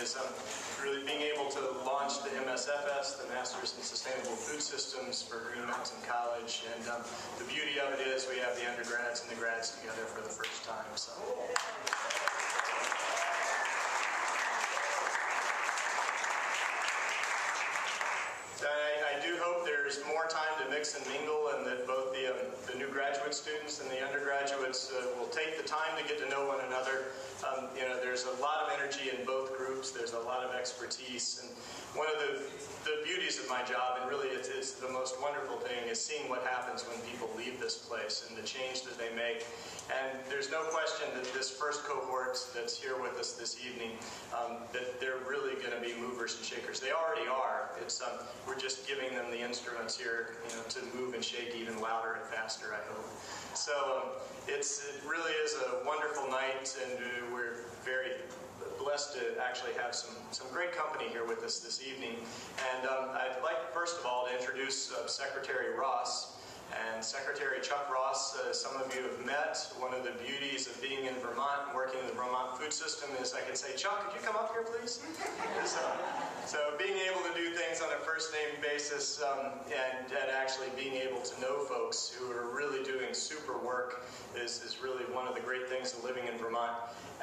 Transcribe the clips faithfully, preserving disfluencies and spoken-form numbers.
Is um, really being able to launch the M S F S, the Masters in Sustainable Food Systems for Green Mountain College. And um, the beauty of it is we have the undergrads and the grads together for the first time. So. I, I do hope there's more time to mix and mingle, and that both the, um, the new graduate students and the undergraduates uh, will take the time to get to know one another. Um, you know, there's a lot of energy in both groups. There's a lot of expertise. And one of the, the beauties of my job, and really it's, it's the most wonderful thing, is seeing what happens when people leave this place and the change that they make. And there's no question that this first cohort that's here with us this evening, um, that they're really going to be movers and shakers. They already are. It's, um, we're just giving them the instruments here, you know, to move and shake even louder and faster, I hope. So um, it's, it really is a wonderful night, and uh, we're very blessed to actually have some, some great company here with us this evening. And um, I'd like, first of all, to introduce uh, Secretary Ross. And Secretary Chuck Ross, uh, some of you have met. One of the beauties of being in Vermont and working in the Vermont food system is I can say, Chuck, could you come up here, please? so, so being able to do things on a first-name basis, um, and, and actually being able to know folks who are really doing super work is, is really one of the great things of living in Vermont.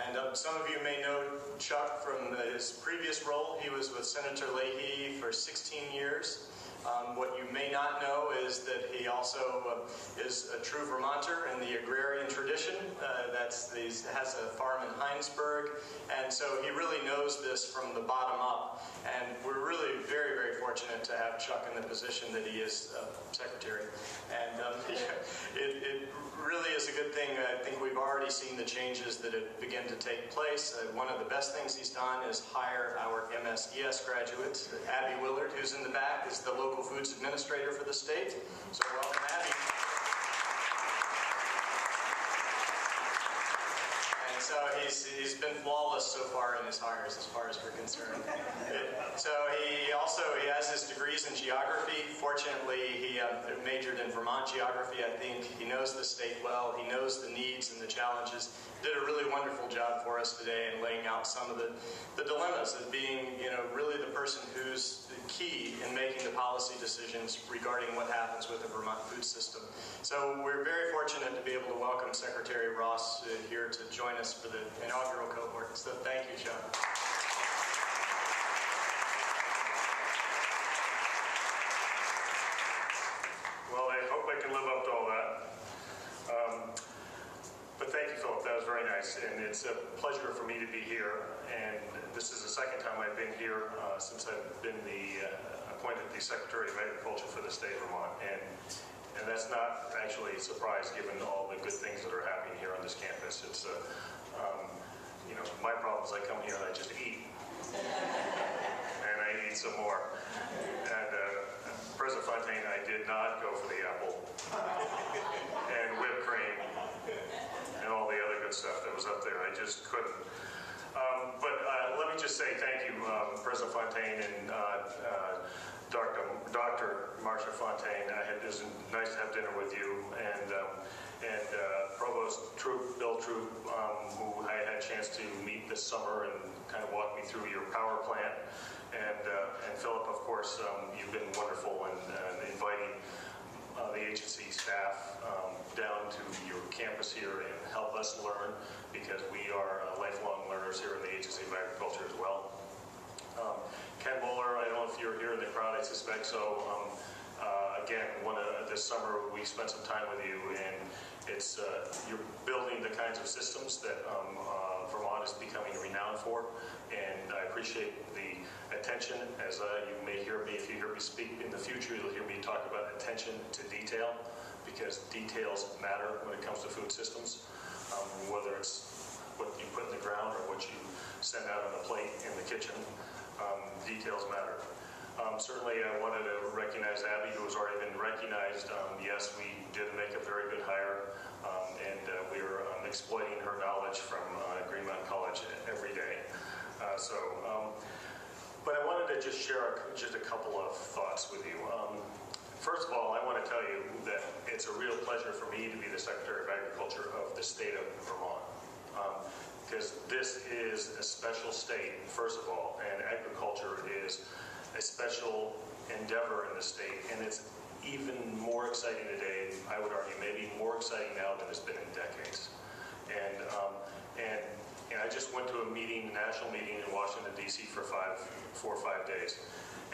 And um, some of you may know Chuck from his previous role. He was with Senator Leahy for sixteen years. Um, what you may not know is that he also uh, is a true Vermonter in the agrarian tradition. Uh, that's he has a farm in Hinesburg, and so he really knows this from the bottom up. And we're really very, very fortunate to have Chuck in the position that he is uh, secretary. And um, yeah, it, it really is a good thing. I think we've already seen the changes that have begun to take place. Uh, one of the best things he's done is hire our M S F S graduates. Abby Willard, who's in the back, is the local Foods Administrator for the state. So welcome, Abby. And so he's, he's been flawless so far in his hires as far as we're concerned. It, so he also he has his degrees in geography. Fortunately, he um, majored in Vermont geography, I think. He knows the state well. He knows the needs and the challenges. Did a really wonderful job for us today in laying out some of the, the dilemmas of being, you know, really the person who's key in making the policy decisions regarding what happens with the Vermont food system. So we're very fortunate to be able to welcome Secretary Ross uh, here to join us for the inaugural cohort. So thank you, Chuck. Well, I hope I can live up to all that. Um, But thank you, Philip. That was very nice, and it's a pleasure for me to be here. And this is the second time I've been here uh, since I've been the uh, appointed the Secretary of Agriculture for the state of Vermont, and and that's not actually a surprise given all the good things that are happening here on this campus. It's uh, um, you know, my problem is I come here and I just eat, and I need some more. And uh, President Fontaine, I did not go for the apple and whipped cream. All the other good stuff that was up there. I just couldn't. Um, but uh, let me just say thank you, um, President Fontaine and uh, uh, Doctor Doctor Marcia Fontaine. I had, it was nice to have dinner with you, and um, and uh, Provost Troop, Bill Troop, um, who I had a chance to meet this summer and kind of walk me through your power plant, and uh, and Philip, of course. Um, you've been wonderful and uh, inviting Uh, the agency staff um, down to your campus here and help us learn, because we are uh, lifelong learners here in the Agency of Agriculture as well. Um, Ken Bowler, I don't know if you're here in the crowd, I suspect so. Um, uh, again, one of, this summer we spent some time with you, and it's uh, you're building the kinds of systems that um, uh, Vermont is becoming renowned for, and I appreciate the attention, as uh, you may hear me, if you hear me speak in the future, you'll hear me talk about attention to detail, because details matter when it comes to food systems, um, whether it's what you put in the ground or what you send out on a plate in the kitchen, um, details matter. Um, certainly I wanted to recognize Abby, who has already been recognized. Um, yes, we did make a very good hire, um, and uh, we are um, exploiting her knowledge from uh, Green Mountain College every day. Uh, so. Um, But I wanted to just share a, just a couple of thoughts with you. Um, first of all, I want to tell you that it's a real pleasure for me to be the Secretary of Agriculture of the state of Vermont. Um, is this is a special state, first of all, and agriculture is a special endeavor in the state, and it's even more exciting today, I would argue, maybe more exciting now than it's been in decades. And um, and, and I just went to a meeting, a national meeting in Washington, D C for five, four or five days.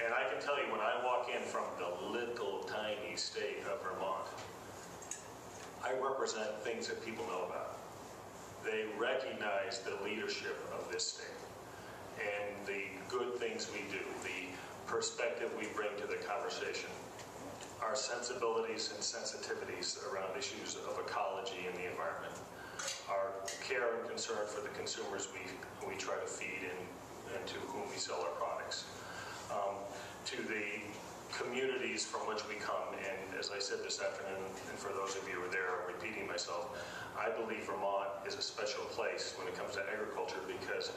And I can tell you, when I walk in from the little tiny state of Vermont, I represent things that people know about. They recognize the leadership of this state and the good things we do, the perspective we bring to the conversation, our sensibilities and sensitivities around issues of ecology and the environment, our care and concern for the consumers we, we try to feed and, and to whom we sell our products, um, to the communities from which we come. And as I said this afternoon, and for those of you who are there, I'm repeating myself, I believe Vermont is a special place when it comes to agriculture because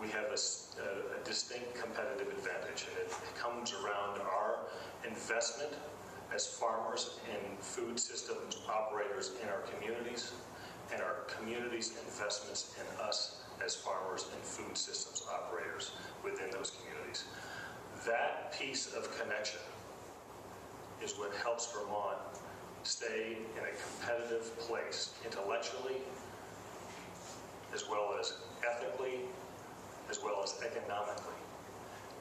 we have a, a, a distinct competitive advantage, and it comes around our investment as farmers and food system operators in our communities, and our communities' investments in us as farmers and food systems operators within those communities. That piece of connection is what helps Vermont stay in a competitive place intellectually, as well as ethically, as well as economically.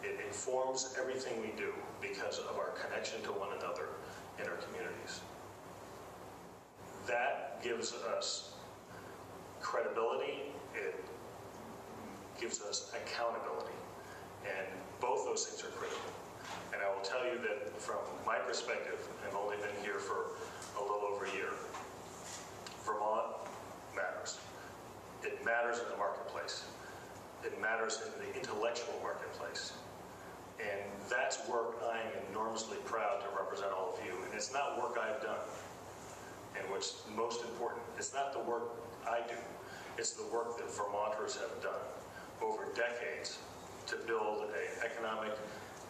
It informs everything we do because of our connection to one another in our communities. That gives us credibility, it gives us accountability, and both those things are critical. And I will tell you that from my perspective, I've only been here for a little over a year, Vermont matters. It matters in the marketplace. It matters in the intellectual marketplace. And that's work I am enormously proud to represent all of you, and it's not work I've done. And what's most important, it's not the work I do, it's the work that Vermonters have done over decades to build an economic,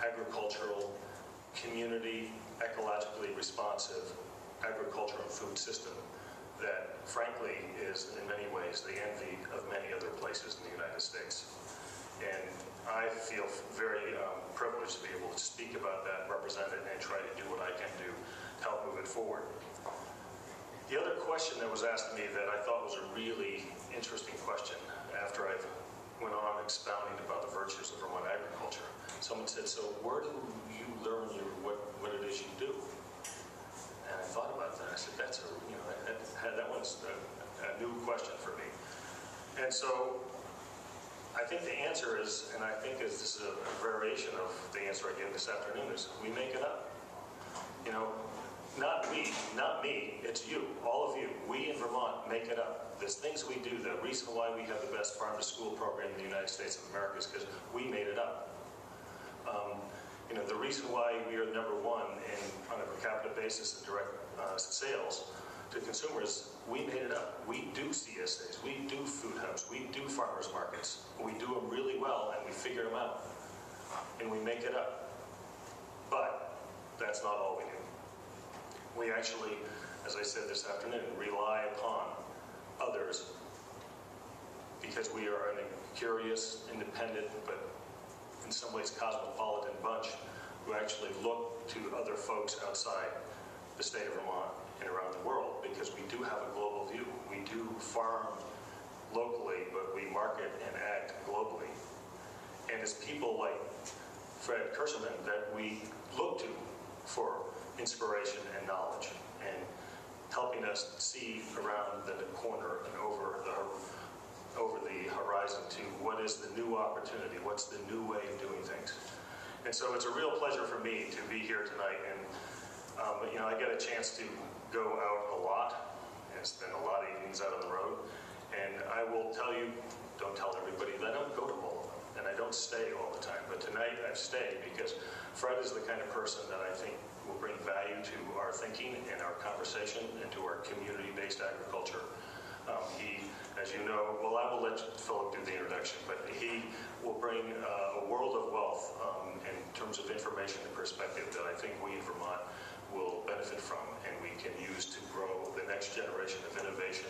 agricultural, community, ecologically responsive agriculture and food system that, frankly, is in many ways the envy of many other places in the United States. And I feel very um, privileged to be able to speak about that, represent it, and try to do what I can do to help move it forward. The other question that was asked to me that I thought was a really interesting question after I went on expounding about the virtues of Vermont agriculture, someone said, so where do you learn your, what, what it is you do? And I thought about that. I said, that's a, you know, that, that one's a, a new question for me. And so I think the answer is, and I think this is a variation of the answer I gave this afternoon, is we make it up. You know, not we, not me, it's you, all of you. We in Vermont make it up. There's things we do. The reason why we have the best farm-to-school program in the United States of America is because we made it up. Um, you know, the reason why we are number one in, on a per capita basis in direct uh, sales to consumers, we made it up. We do C S As, we do food hubs, we do farmers markets. We do them really well, and we figure them out, and we make it up. But that's not all we do. We actually, as I said this afternoon, rely upon others because we are a curious, independent, but in some ways cosmopolitan bunch who actually look to other folks outside the state of Vermont and around the world because we do have a global view. We do farm locally, but we market and act globally. And it's people like Fred Kirschenmann that we look to for inspiration and knowledge, and helping us see around the corner and over the, over the horizon to what is the new opportunity, what's the new way of doing things. And so it's a real pleasure for me to be here tonight, and um, you know, I get a chance to go out a lot and spend a lot of evenings out on the road, and I will tell you, don't tell everybody that I don't go to all of them, and I don't stay all the time, but tonight I've stayed because Fred is the kind of person that I think will bring value to our thinking and our conversation and to our community-based agriculture. Um, he, as you know, well, I will let Philip do the introduction, but he will bring uh, a world of wealth um, in terms of information and perspective that I think we in Vermont will benefit from and we can use to grow the next generation of innovation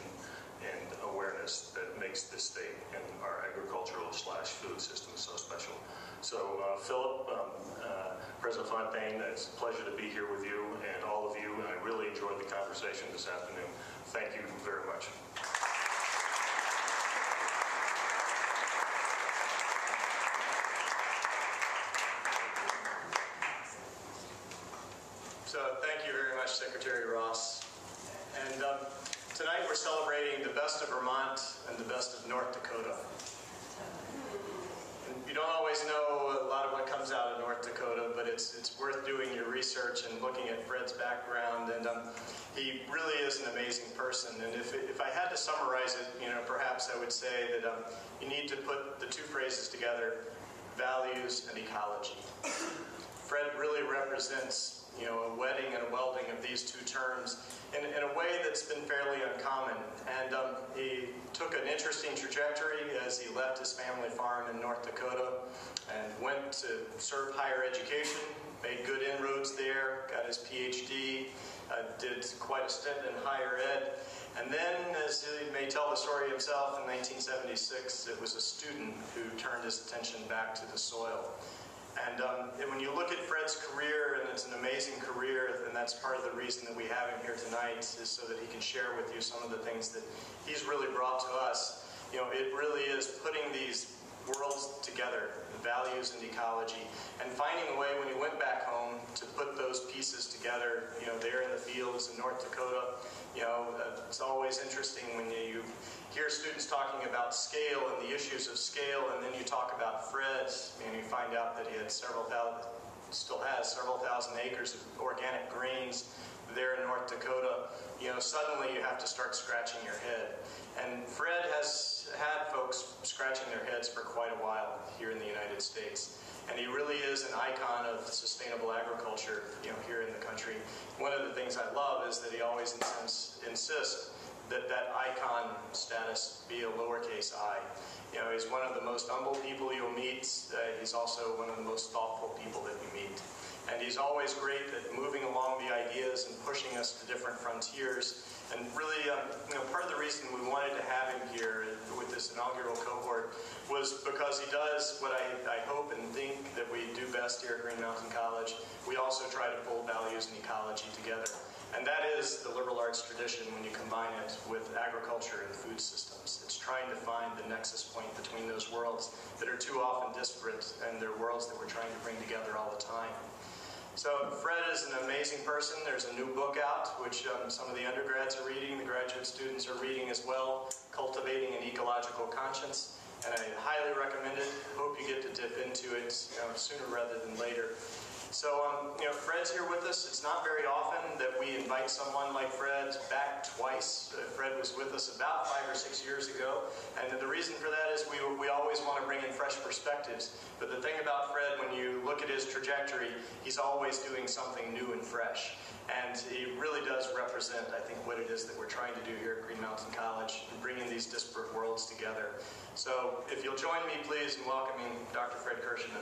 and awareness that makes this state and our agricultural slash food system so special. So uh, Philip, um, uh, President Fontaine, it's a pleasure to be here with you and all of you, and I really enjoyed the conversation this afternoon. Thank you very much. So thank you very much, Secretary Ross. And um, tonight we're celebrating the best of Vermont and the best of North Dakota. And you don't always know a lot of what comes out of North Dakota, but it's it's worth doing your research and looking at Fred's background. And um, he really is an amazing person. And if if I had to summarize it, you know, perhaps I would say that um, you need to put the two phrases together: values and ecology. Fred really represents, you know, a wedding and a welding of these two terms in, in a way that's been fairly uncommon. And um, he took an interesting trajectory as he left his family farm in North Dakota and went to serve higher education, made good inroads there, got his P H D, uh, did quite a stint in higher ed. And then, as he may tell the story himself, in nineteen seventy-six, it was a student who turned his attention back to the soil. And, um, and when you look at Fred's career, and it's an amazing career, and that's part of the reason that we have him here tonight, is so that he can share with you some of the things that he's really brought to us. You know, it really is putting these worlds together, the values and ecology, and finding a way when he went back home to put those pieces together, you know, there in the fields in North Dakota. You know, uh, it's always interesting when you, you hear students talking about scale and the issues of scale, and then you talk about Fred, and you find out that he had several thousand, still has several thousand acres of organic grains there in North Dakota. You know, suddenly you have to start scratching your head. And Fred has had folks scratching their heads for quite a while here in the United States. And he really is an icon of sustainable agriculture, you know, here in the country. One of the things I love is that he always insists, insists that that icon status be a lowercase I. You know, he's one of the most humble people you'll meet. Uh, he's also one of the most thoughtful people that you meet. And he's always great at moving along the ideas and pushing us to different frontiers. And really, um, you know, part of the reason we wanted to have him here with this inaugural cohort was because he does what I, I hope and think that we do best here at Green Mountain College. We also try to pull values and ecology together. And that is the liberal arts tradition when you combine it with agriculture and food systems. It's trying to find the nexus point between those worlds that are too often disparate, and they're worlds that we're trying to bring together all the time. So Fred is an amazing person. There's a new book out, which um, some of the undergrads are reading, the graduate students are reading as well, Cultivating an Ecological Conscience. And I highly recommend it. Hope you get to dip into it, you know, sooner rather than later. So, um, you know, Fred's here with us. It's not very often that we invite someone like Fred back twice. Uh, Fred was with us about five or six years ago, and the reason for that is we, we always want to bring in fresh perspectives. But the thing about Fred, when you look at his trajectory, he's always doing something new and fresh. And he really does represent, I think, what it is that we're trying to do here at Green Mountain College, and bringing these disparate worlds together. So, if you'll join me, please, in welcoming Doctor Fred Kirschenmann.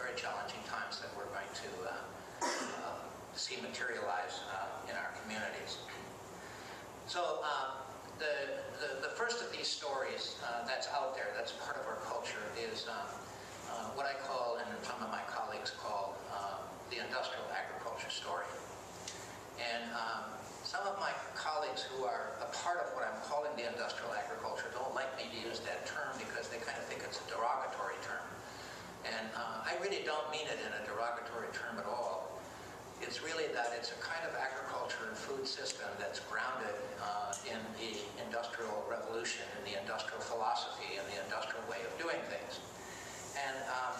very challenging times that we're going to uh, uh, see materialize uh, in our communities. So uh, the, the the first of these stories uh, that's out there, that's part of our culture, is um, uh, what I call, and some of my colleagues call, uh, the industrial agriculture story. And um, some of my colleagues who are a part of what I'm calling the industrial agriculture don't like me to use that term because they kind of think it's a derogatory term. And uh, I really don't mean it in a derogatory term at all. It's really that it's a kind of agriculture and food system that's grounded uh, in the industrial revolution, in the industrial philosophy, and the industrial way of doing things. And um,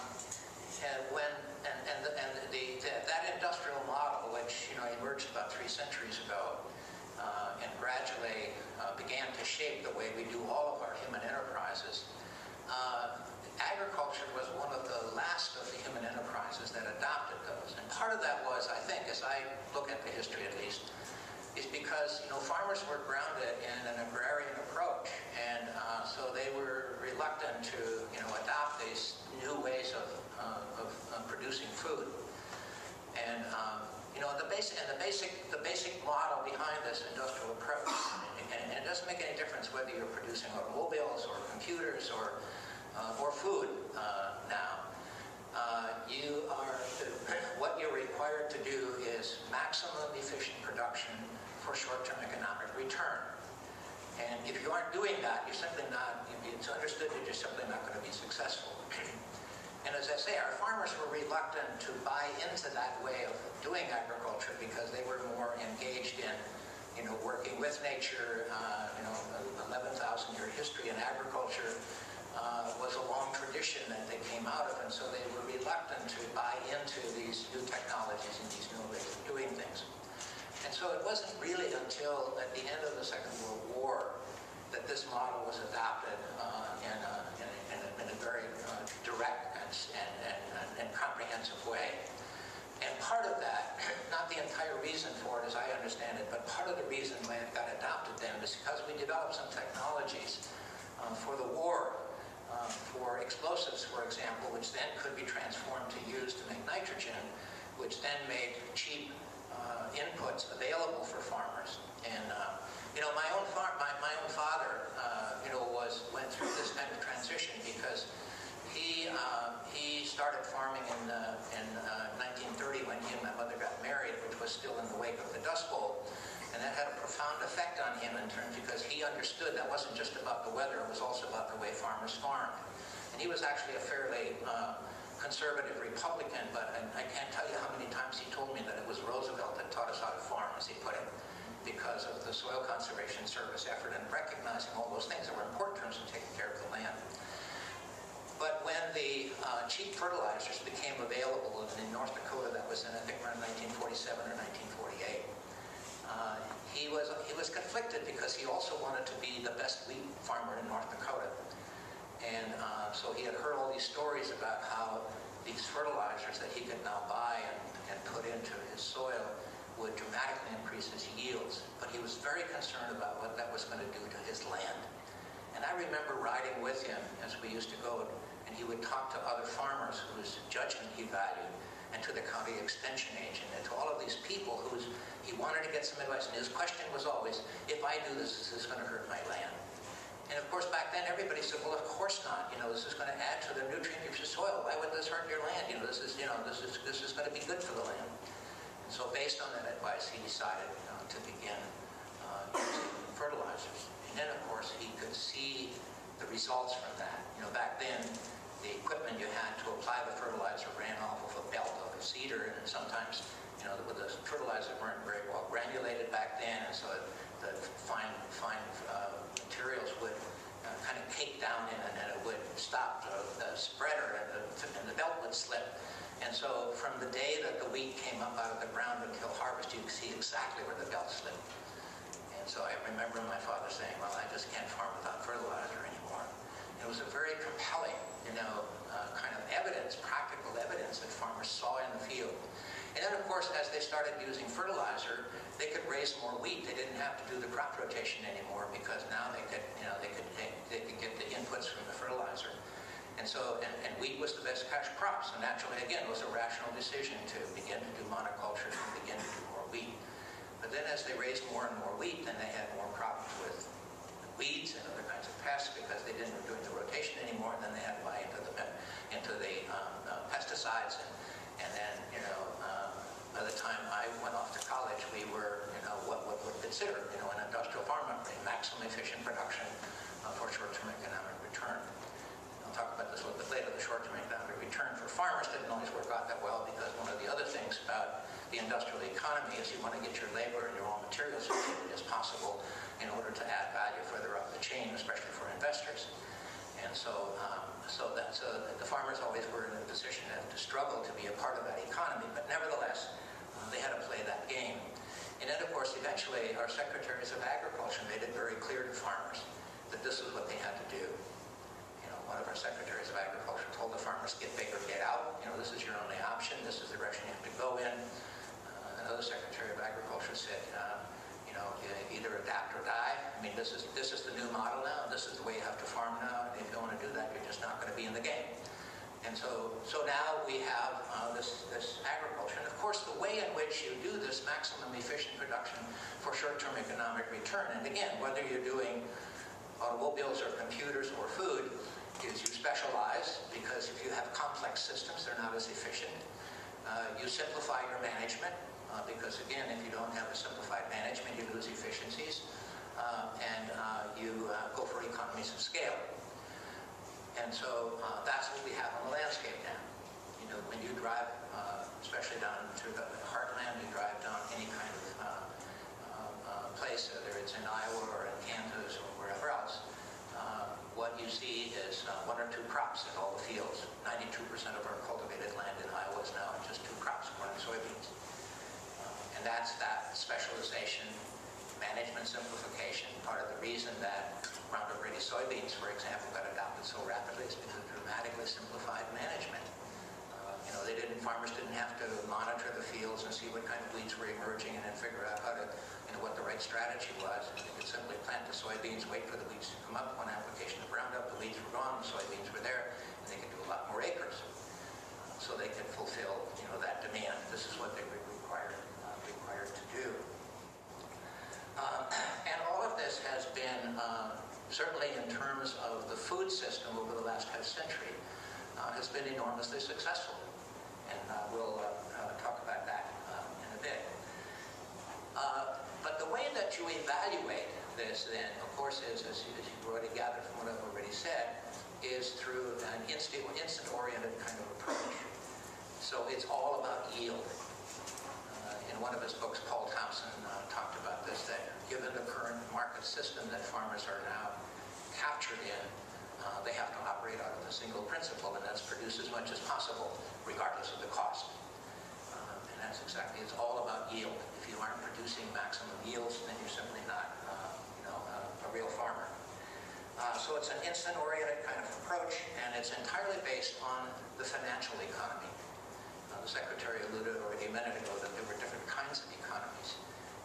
And when and and, the, and the, the, that industrial model, which you know emerged about three centuries ago, uh, and gradually uh, began to shape the way we do all of our human enterprises, uh, agriculture was one of the last of the human enterprises that adopted those. And part of that was, I think, as I look at the history at least, is because you know farmers were grounded in an agrarian approach, and uh, so they were reluctant to you know adopt these new ways of uh, of, of producing food. And um, you know the basic and the basic the basic model behind this industrial approach, and, and it doesn't make any difference whether you're producing automobiles or computers or uh, or food uh, now. Uh, you are what you're required to do is maximum efficient production for short-term economic return. And if you aren't doing that, you're simply not. It's understood that you're simply not going to be successful. And as I say, our farmers were reluctant to buy into that way of doing agriculture because they were more engaged in, you know, working with nature. Uh, you know, eleven thousand year history in agriculture. Uh, was a long tradition that they came out of, and so they were reluctant to buy into these new technologies and these new ways of doing things. And so it wasn't really until at the end of the Second World War that this model was adopted uh, in, a, in, a, in, a, in a very uh, direct and, and, and, and comprehensive way. And part of that, not the entire reason for it as I understand it, but part of the reason why it got adopted then is because we developed some technologies um, for the war. Um, for explosives, for example, which then could be transformed to use to make nitrogen, which then made cheap uh, inputs available for farmers. And uh, you know, my own farm, my, my own father, uh, you know, was went through this kind of transition because he uh, he started farming in uh, in uh, nineteen thirty when he and my mother got married, which was still in the wake of the Dust Bowl. And that had a profound effect on him in terms because he understood that wasn't just about the weather, it was also about the way farmers farmed. And he was actually a fairly uh, conservative Republican, but I, I can't tell you how many times he told me that it was Roosevelt that taught us how to farm, as he put it, because of the Soil Conservation Service effort and recognizing all those things that were important in terms of taking care of the land. But when the uh, cheap fertilizers became available in North Dakota, that was in, I think, around nineteen forty-seven or nineteen forty-eight, Uh, he was he was conflicted because he also wanted to be the best wheat farmer in North Dakota, and uh, so he had heard all these stories about how these fertilizers that he could now buy and, and put into his soil would dramatically increase his yields, but he was very concerned about what that was going to do to his land. And I remember riding with him as we used to go, and he would talk to other farmers whose judgment he valued, and to the county extension agent, and to all of these people who he wanted to get some advice. And his question was always, if I do this, is this going to hurt my land? And of course, back then, everybody said, well, of course not. You know, this is going to add to the nutrient of your soil. Why would this hurt your land? You know, this is, you know, this is, this is going to be good for the land. And so based on that advice, he decided you know, to begin uh, using fertilizers. And then, of course, he could see the results from that. You know, back then, the equipment you had to apply the fertilizer ran off of a belt of cedar, and sometimes, you know, the, the fertilizers weren't very well granulated back then, and so the fine, fine uh, materials would uh, kind of cake down in, and then it would stop the, the spreader, and the, and the belt would slip. And so, from the day that the wheat came up out of the ground until harvest, you could see exactly where the belt slipped. And so, I remember my father saying, "Well, I just can't farm without fertilizer anymore." It was a very compelling, you know, uh, kind of evidence, practical evidence that farmers saw in the field. And then, of course, as they started using fertilizer, they could raise more wheat. They didn't have to do the crop rotation anymore because now they could, you know, they could they, they could get the inputs from the fertilizer. And so, and, and wheat was the best cash crop. So naturally, again, it was a rational decision to begin to do monocultures and begin to do more wheat. But then as they raised more and more wheat, then they had more problems with weeds and other kinds of pests because they didn't do the rotation anymore. And then they had to buy into the, into the um, uh, pesticides. And, and then, you know, um, by the time I went off to college, we were, you know, what would we consider, you know, an industrial farm operating, maximum efficient production uh, for short-term economic return. I'll talk about this a little bit later, the short-term economic return for farmers didn't always work out that well because one of the other things about the industrial economy is you want to get your labor and your raw materials as cheap as possible in order to add value further up the chain, especially for investors. And so, um, so, that, so that the farmers always were in a position to struggle to be a part of that economy, but nevertheless, they had to play that game. And then, of course, eventually our secretaries of agriculture made it very clear to farmers that this is what they had to do. One of our secretaries of agriculture told the farmers, get big or get out. You know, this is your only option. This is the direction you have to go in. Uh, another secretary of agriculture said, uh, you know, either adapt or die. I mean, this is this is the new model now. This is the way you have to farm now. And if you don't want to do that, you're just not going to be in the game. And so, so now we have uh, this, this agriculture. And of course, the way in which you do this maximum efficient production for short-term economic return, and again, whether you're doing automobiles or computers or food, is you specialize, because if you have complex systems, they're not as efficient. Uh, you simplify your management, uh, because again, if you don't have a simplified management, you lose efficiencies, uh, and uh, you uh, go for economies of scale. And so uh, that's what we have on the landscape now. You know, when you drive, uh, especially down through the heartland, you drive down any kind of uh, uh, place, whether it's in Iowa or in Kansas or wherever else, Uh, what you see is uh, one or two crops in all the fields. ninety-two percent of our cultivated land in Iowa is now just two crops, corn and soybeans. Uh, and that's that specialization, management simplification. Part of the reason that Roundup Ready soybeans, for example, got adopted so rapidly is because of dramatically simplified management. Uh, you know, they didn't, farmers didn't have to monitor the fields and see what kind of weeds were emerging and then figure out how to, you know, what the right strategy was. They could simply plant the soybeans, wait for the weeds to come up. One application of Roundup, the weeds were gone, the soybeans were there, and they could do a lot more acres. So they could fulfill, you know, that demand. This is what they were required, uh, required to do. Uh, and all of this has been, uh, certainly in terms of the food system over the last half century, uh, has been enormously successful. And uh, we'll uh, uh, talk about that uh, in a bit. Uh, But the way that you evaluate this, then, of course, is, as you've already gathered from what I've already said, is through an instant-oriented kind of approach. So it's all about yield. Uh, in one of his books, Paul Thompson uh, talked about this, that given the current market system that farmers are now captured in, uh, they have to operate out of a single principle, and that's produce as much as possible, regardless of the cost. And that's exactly, it's all about yield. If you aren't producing maximum yields, then you're simply not, uh, you know, a, a real farmer. Uh, so it's an instant-oriented kind of approach, and it's entirely based on the financial economy. Uh, the Secretary alluded already a minute ago that there were different kinds of economies.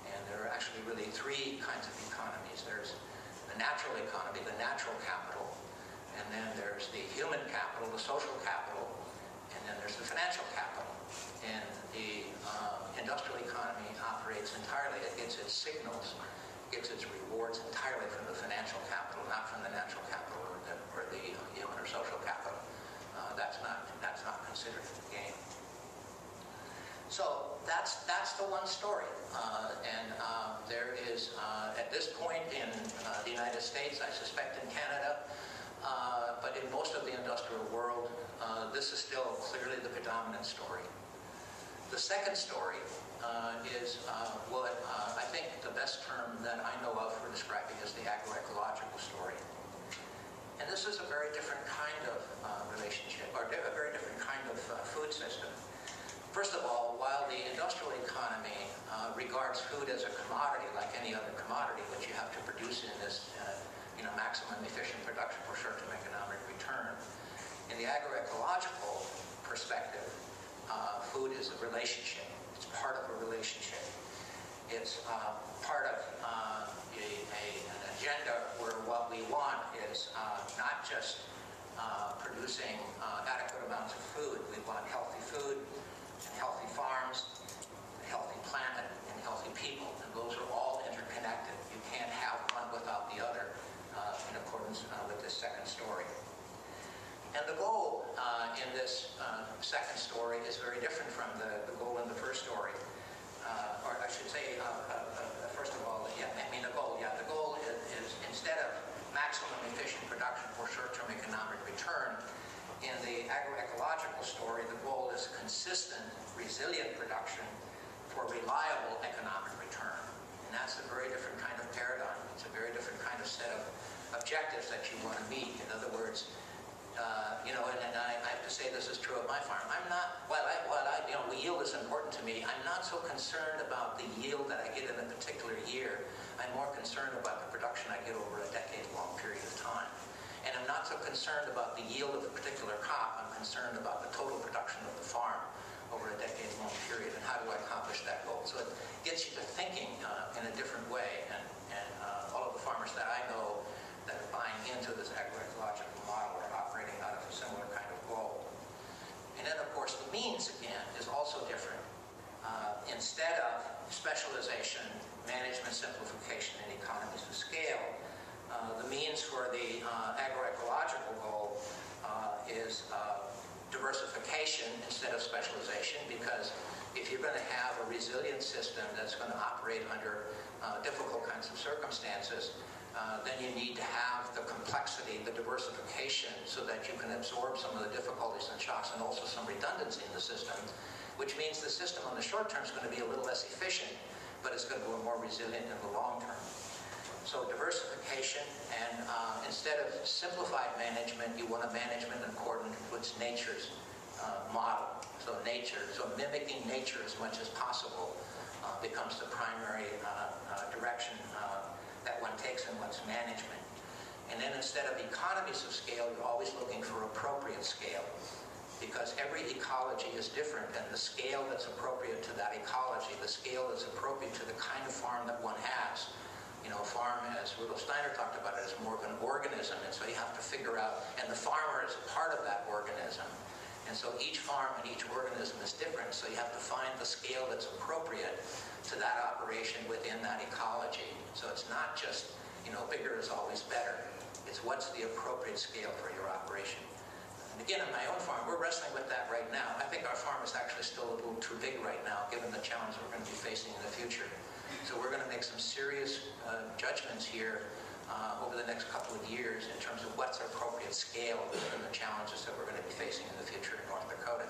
And there are actually really three kinds of economies. There's the natural economy, the natural capital, and then there's the human capital, the social capital, and then there's the financial capital. And the uh, industrial economy operates entirely, it gets its signals, it gets its rewards entirely from the financial capital, not from the natural capital or the, or the human or social capital. Uh, that's not that's not considered the game. So that's that's the one story. Uh, and uh, there is, uh, at this point in uh, the United States, I suspect in Canada, uh, but in most of the industrial world, uh, this is still clearly the predominant story. The second story uh, is uh, what uh, I think the best term that I know of for describing is the agroecological story. And this is a very different kind of uh, relationship, or a very different kind of uh, food system. First of all, while the industrial economy uh, regards food as a commodity, like any other commodity, which you have to produce in this uh, you know, maximum efficient production for short-term economic return, in the agroecological perspective, Uh, food is a relationship. It's part of a relationship. It's uh, part of uh, a, a, an agenda where what we want is uh, not just uh, producing uh, adequate amounts of food. We want healthy food and healthy farms, a healthy planet, and healthy people. And those are all interconnected. You can't have one without the other, uh, in accordance uh, with this second story. And the goal uh, in this uh, second story is very different from the, the goal in the first story. Uh, or I should say, uh, uh, uh, first of all, yeah, I mean the goal, yeah, the goal is, is instead of maximum efficient production for short-term economic return, in the agroecological story, the goal is consistent, resilient production for reliable economic return. And that's a very different kind of paradigm. It's a very different kind of set of objectives that you want to meet. In other words, Uh, you know, and, and I, I have to say this is true of my farm. I'm not, while I, while I, you know, yield is important to me, I'm not so concerned about the yield that I get in a particular year. I'm more concerned about the production I get over a decade-long period of time. And I'm not so concerned about the yield of a particular crop. I'm concerned about the total production of the farm over a decade-long period, and how do I accomplish that goal. So it gets you to thinking uh, in a different way, and, and uh, all of the farmers that I know that are buying into this agroecological model are operating out of a similar kind of goal. And then, of course, the means, again, is also different. Uh, instead of specialization, management simplification, and economies of scale, uh, the means for the uh, agroecological goal uh, is uh, diversification instead of specialization, because if you're going to have a resilient system that's going to operate under uh, difficult kinds of circumstances, Uh, then you need to have the complexity, the diversification, so that you can absorb some of the difficulties and shocks, and also some redundancy in the system, which means the system on the short term is going to be a little less efficient, but it's going to be more resilient in the long term. So diversification, and uh, instead of simplified management, you want a management in accordance with nature's uh, model. So nature, so mimicking nature as much as possible uh, becomes the primary uh, uh, direction uh, that one takes in one's management. And then instead of economies of scale, you're always looking for appropriate scale, because every ecology is different, and the scale that's appropriate to that ecology, the scale that's appropriate to the kind of farm that one has. You know, a farm, as Rudolf Steiner talked about it, is more of an organism, and so you have to figure out, and the farmer is a part of that organism. And so each farm and each organism is different, so you have to find the scale that's appropriate to that operation within that ecology. So it's not just, you know, bigger is always better. It's what's the appropriate scale for your operation. And again, on my own farm, we're wrestling with that right now. I think our farm is actually still a little too big right now, given the challenge we're going to be facing in the future. So we're going to make some serious uh, judgments here Uh, over the next couple of years in terms of what's appropriate scale within the challenges that we're going to be facing in the future in North Dakota.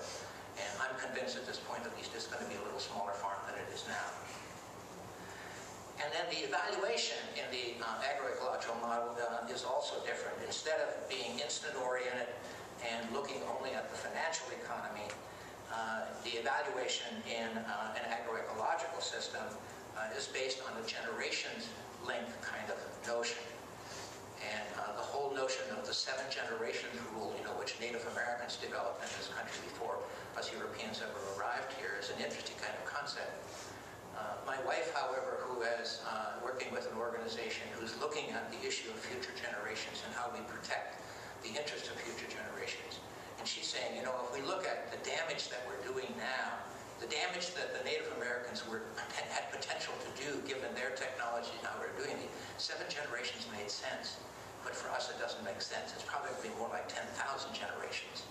And I'm convinced at this point, at least, it's going to be a little smaller farm than it is now. And then the evaluation in the uh, agroecological model uh, is also different. Instead of being instant-oriented and looking only at the financial economy, uh, the evaluation in uh, an agroecological system uh, is based on the generations link kind of notion. And uh, the whole notion of the seven generations rule, you know, which Native Americans developed in this country before us Europeans ever arrived here, is an interesting kind of concept. Uh, my wife, however, who is uh, working with an organization who's looking at the issue of future generations and how we protect the interests of future generations. And she's saying, you know, if we look at the damage that we're doing now, the damage that the Native Americans were, had potential to do, given their technology and how we're doing it, seven generations made sense. But for us, it doesn't make sense. It's probably going to be more like ten thousand generations,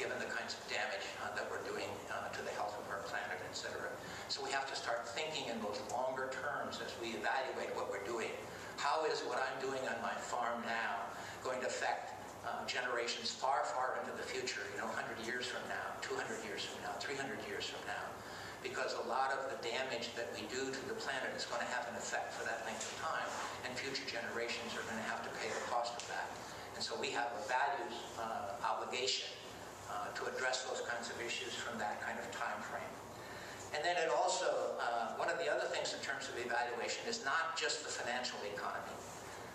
given the kinds of damage uh, that we're doing uh, to the health of our planet, et cetera. So we have to start thinking in those longer terms as we evaluate what we're doing. How is what I'm doing on my farm now going to affect Uh, generations far, far into the future, you know, one hundred years from now, two hundred years from now, three hundred years from now, because a lot of the damage that we do to the planet is going to have an effect for that length of time, and future generations are going to have to pay the cost of that. And so we have a values uh, obligation uh, to address those kinds of issues from that kind of time frame. And then it also, uh, one of the other things in terms of evaluation is not just the financial economy.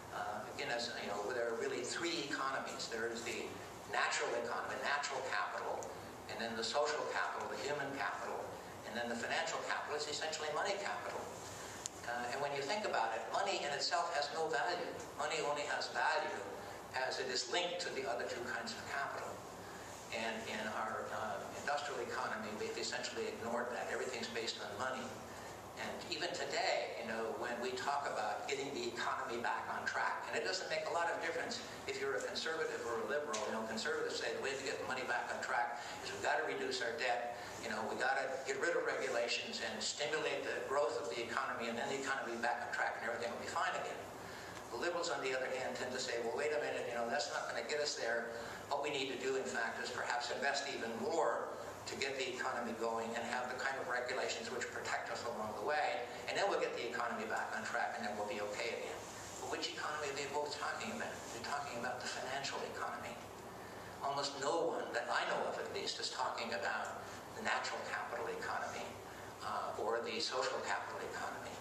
Uh, again, as you know, there are really three economies. There is the natural economy, natural capital, and then the social capital, the human capital, and then the financial capital is essentially money capital. Uh, and when you think about it, money in itself has no value. Money only has value as it is linked to the other two kinds of capital. And in our uh, industrial economy, we've essentially ignored that. Everything's based on money. And even today, you know, when we talk about getting the economy back on track, and it doesn't make a lot of difference if you're a conservative or a liberal. You know, conservatives say the way to get the money back on track is we've got to reduce our debt. You know, we've got to get rid of regulations and stimulate the growth of the economy, and then the economy will be back on track, and everything will be fine again. The liberals, on the other hand, tend to say, well, wait a minute, you know, that's not going to get us there. What we need to do, in fact, is perhaps invest even more to get the economy going and have the kind of regulations which protect us along the way, and then we'll get the economy back on track, and then we'll be okay again. But which economy are they both talking about? They're talking about the financial economy. Almost no one that I know of, at least, is talking about the natural capital economy uh, or the social capital economy.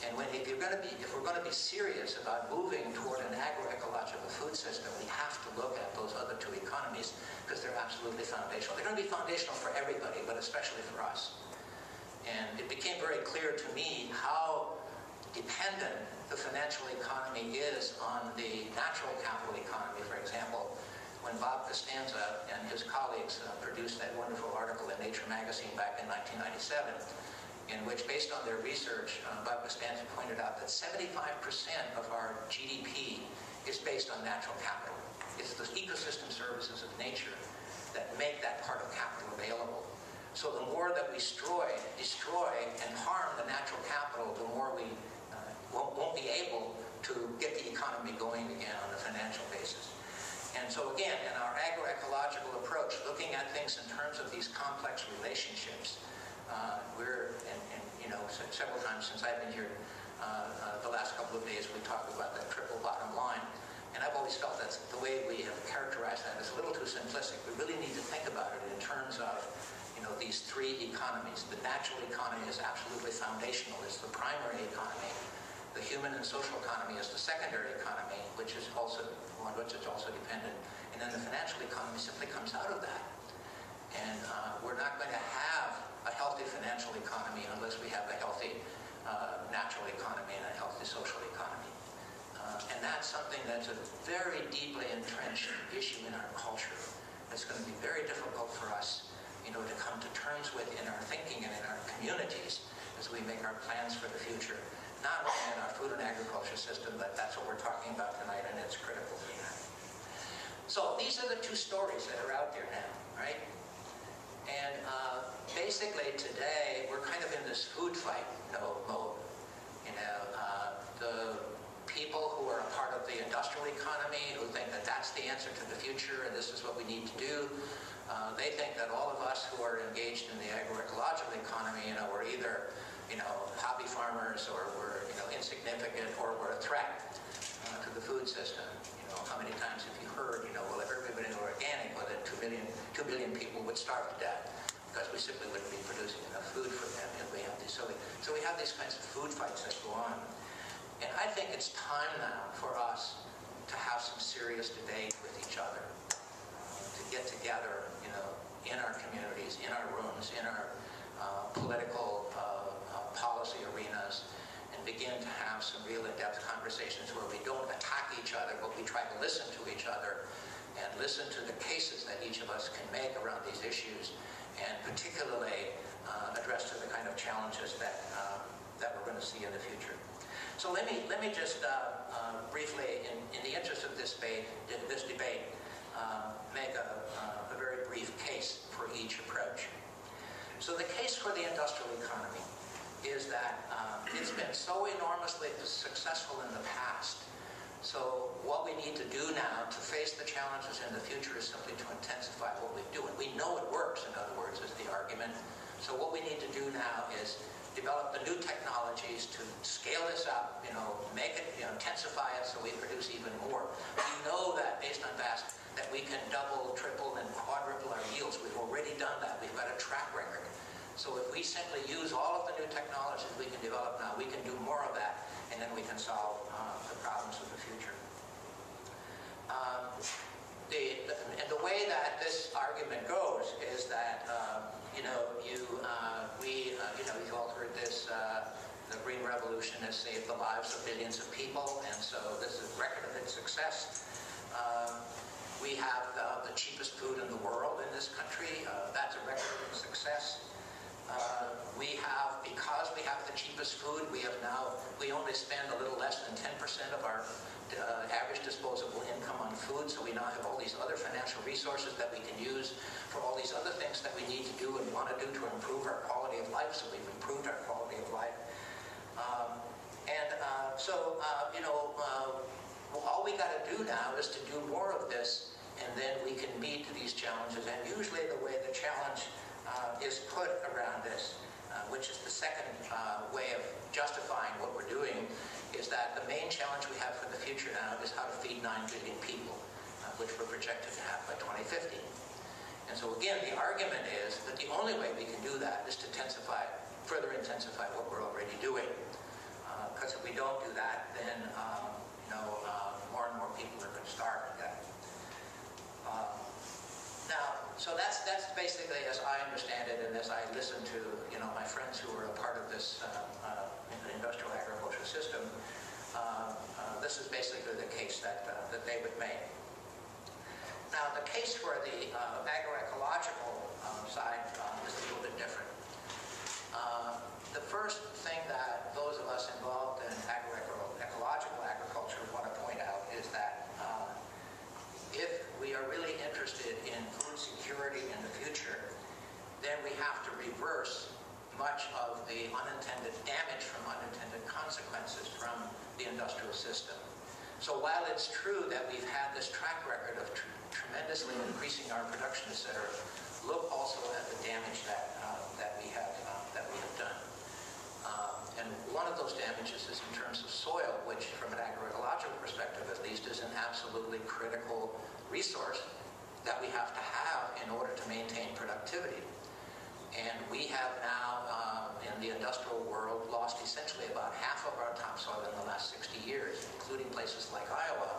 And when, if, you're going to be, if we're going to be serious about moving toward an agroecological food system, we have to look at those other two economies because they're absolutely foundational. They're going to be foundational for everybody, but especially for us. And it became very clear to me how dependent the financial economy is on the natural capital economy, for example. When Bob Costanza and his colleagues uh, produced that wonderful article in Nature magazine back in nineteen ninety-seven, in which, based on their research, uh, Bob Costanza pointed out that seventy-five percent of our G D P is based on natural capital. It's the ecosystem services of nature that make that part of capital available. So the more that we destroy, destroy and harm the natural capital, the more we uh, won't, won't be able to get the economy going again on a financial basis. And so again, in our agroecological approach, looking at things in terms of these complex relationships, Uh, we're, and, and you know, several times since I've been here, uh, uh, the last couple of days we talked about that triple bottom line. And I've always felt that the way we have characterized that is a little too simplistic. We really need to think about it in terms of, you know, these three economies. The natural economy is absolutely foundational. It's the primary economy. The human and social economy is the secondary economy, which is also, on which it's also dependent. And then the financial economy simply comes out of that. And uh, we're not going to have a healthy financial economy unless we have a healthy uh, natural economy and a healthy social economy. Uh, and that's something that's a very deeply entrenched issue in our culture. It's going to be very difficult for us, you know, to come to terms with in our thinking and in our communities as we make our plans for the future. Not only in our food and agriculture system, but that's what we're talking about tonight, and it's critical to that. So these are the two stories that are out there now, right? And uh, basically today, we're kind of in this food fight mode. You know, uh, the people who are a part of the industrial economy, who think that that's the answer to the future and this is what we need to do, uh, they think that all of us who are engaged in the agroecological economy, you know, we're either, you know, hobby farmers, or we're, you know, insignificant, or we're a threat uh, to the food system. How many times have you heard, you know, well, if everybody were organic, well, then two million, two billion people would starve to death because we simply wouldn't be producing enough food for them. And we have these, so, we, so we have these kinds of food fights that go on. And I think it's time now for us to have some serious debate with each other, to get together, you know, in our communities, in our rooms, in our uh, political uh, uh, policy arenas, and begin to have some real in-depth conversations where we don't attack each other, but we try to listen to each other and listen to the cases that each of us can make around these issues, and particularly uh, address to the kind of challenges that, uh, that we're going to see in the future. So let me, let me just uh, uh, briefly, in, in the interest of this debate, this debate uh, make a, uh, a very brief case for each approach. So the case for the industrial economy is that um, it's been so enormously successful in the past. So what we need to do now to face the challenges in the future is simply to intensify what we do. And we know it works, in other words, is the argument. So what we need to do now is develop the new technologies to scale this up, you know, make it, you know, intensify it so we produce even more. We know that, based on vast, that we can double, triple, and quadruple our yields. We've already done that. We've got a track record. So if we simply use all of the new technologies we can develop now, we can do more of that, and then we can solve uh, the problems of the future. Um, the, the, and the way that this argument goes is that uh, you know you uh, we uh, you know you've all heard this: uh, the Green Revolution has saved the lives of billions of people, and so this is a record of its success. Uh, Um, we have uh, the cheapest food in the world in this country. Uh, that's a record of success. Uh, we have, because we have the cheapest food, we have now, we only spend a little less than ten percent of our uh, average disposable income on food, so we now have all these other financial resources that we can use for all these other things that we need to do and want to do to improve our quality of life, so we've improved our quality of life. Um, and uh, so, uh, you know, uh, all we got to do now is to do more of this, and then we can meet these challenges, and usually the way the challenge Uh, is put around this, uh, which is the second uh, way of justifying what we're doing, is that the main challenge we have for the future now is how to feed nine billion people, uh, which we're projected to have by twenty fifty. And so again, the argument is that the only way we can do that is to intensify, further intensify what we're already doing. Because uh, if we don't do that, then um, you know, uh, more and more people are going to starve to death. Uh, Now, so that's that's basically, as I understand it, and as I listen to you know my friends who are a part of this uh, uh, industrial agriculture system, uh, uh, this is basically the case that uh, that they would make. Now, the case for the uh, agroecological um, side uh, is a little bit different. Uh, the first thing that those of us involved in agroecological agriculture want to point out is that. Uh, If we are really interested in food security in the future, then we have to reverse much of the unintended damage from unintended consequences from the industrial system. So while it's true that we've had this track record of tr tremendously increasing our production, et cetera, look also at the damage that, uh, that, we, have, uh, that we have done. Um, and one of those damages is in terms of soil, which from an agroecological perspective at least is an absolutely critical resource that we have to have in order to maintain productivity. And we have now, um, in the industrial world, lost essentially about half of our topsoil in the last sixty years, including places like Iowa,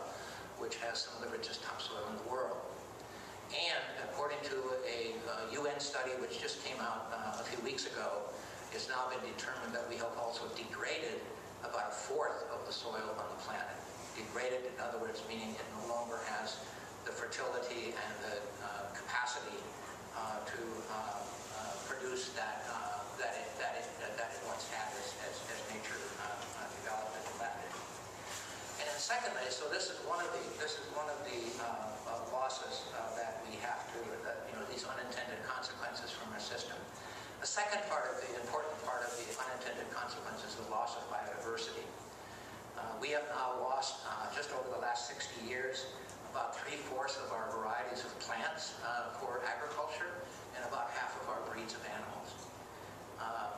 which has some of the richest topsoil in the world. And according to a, a U N study which just came out uh, a few weeks ago, it's now been determined that we have also degraded about a fourth of the soil on the planet. Degraded, in other words, meaning it no longer has the fertility and the uh, capacity uh, to uh, uh, produce that uh, that it that it that it once had as, as, as nature uh, developed and left it. And then secondly, so this is one of the this is one of the uh, uh, losses uh, that we have to uh, you know these unintended consequences from our system. The second part of the important part of the unintended consequences is the loss of biodiversity. Uh, we have now lost, uh, just over the last sixty years, about three-fourths of our varieties of plants uh, for agriculture and about half of our breeds of animals. Um,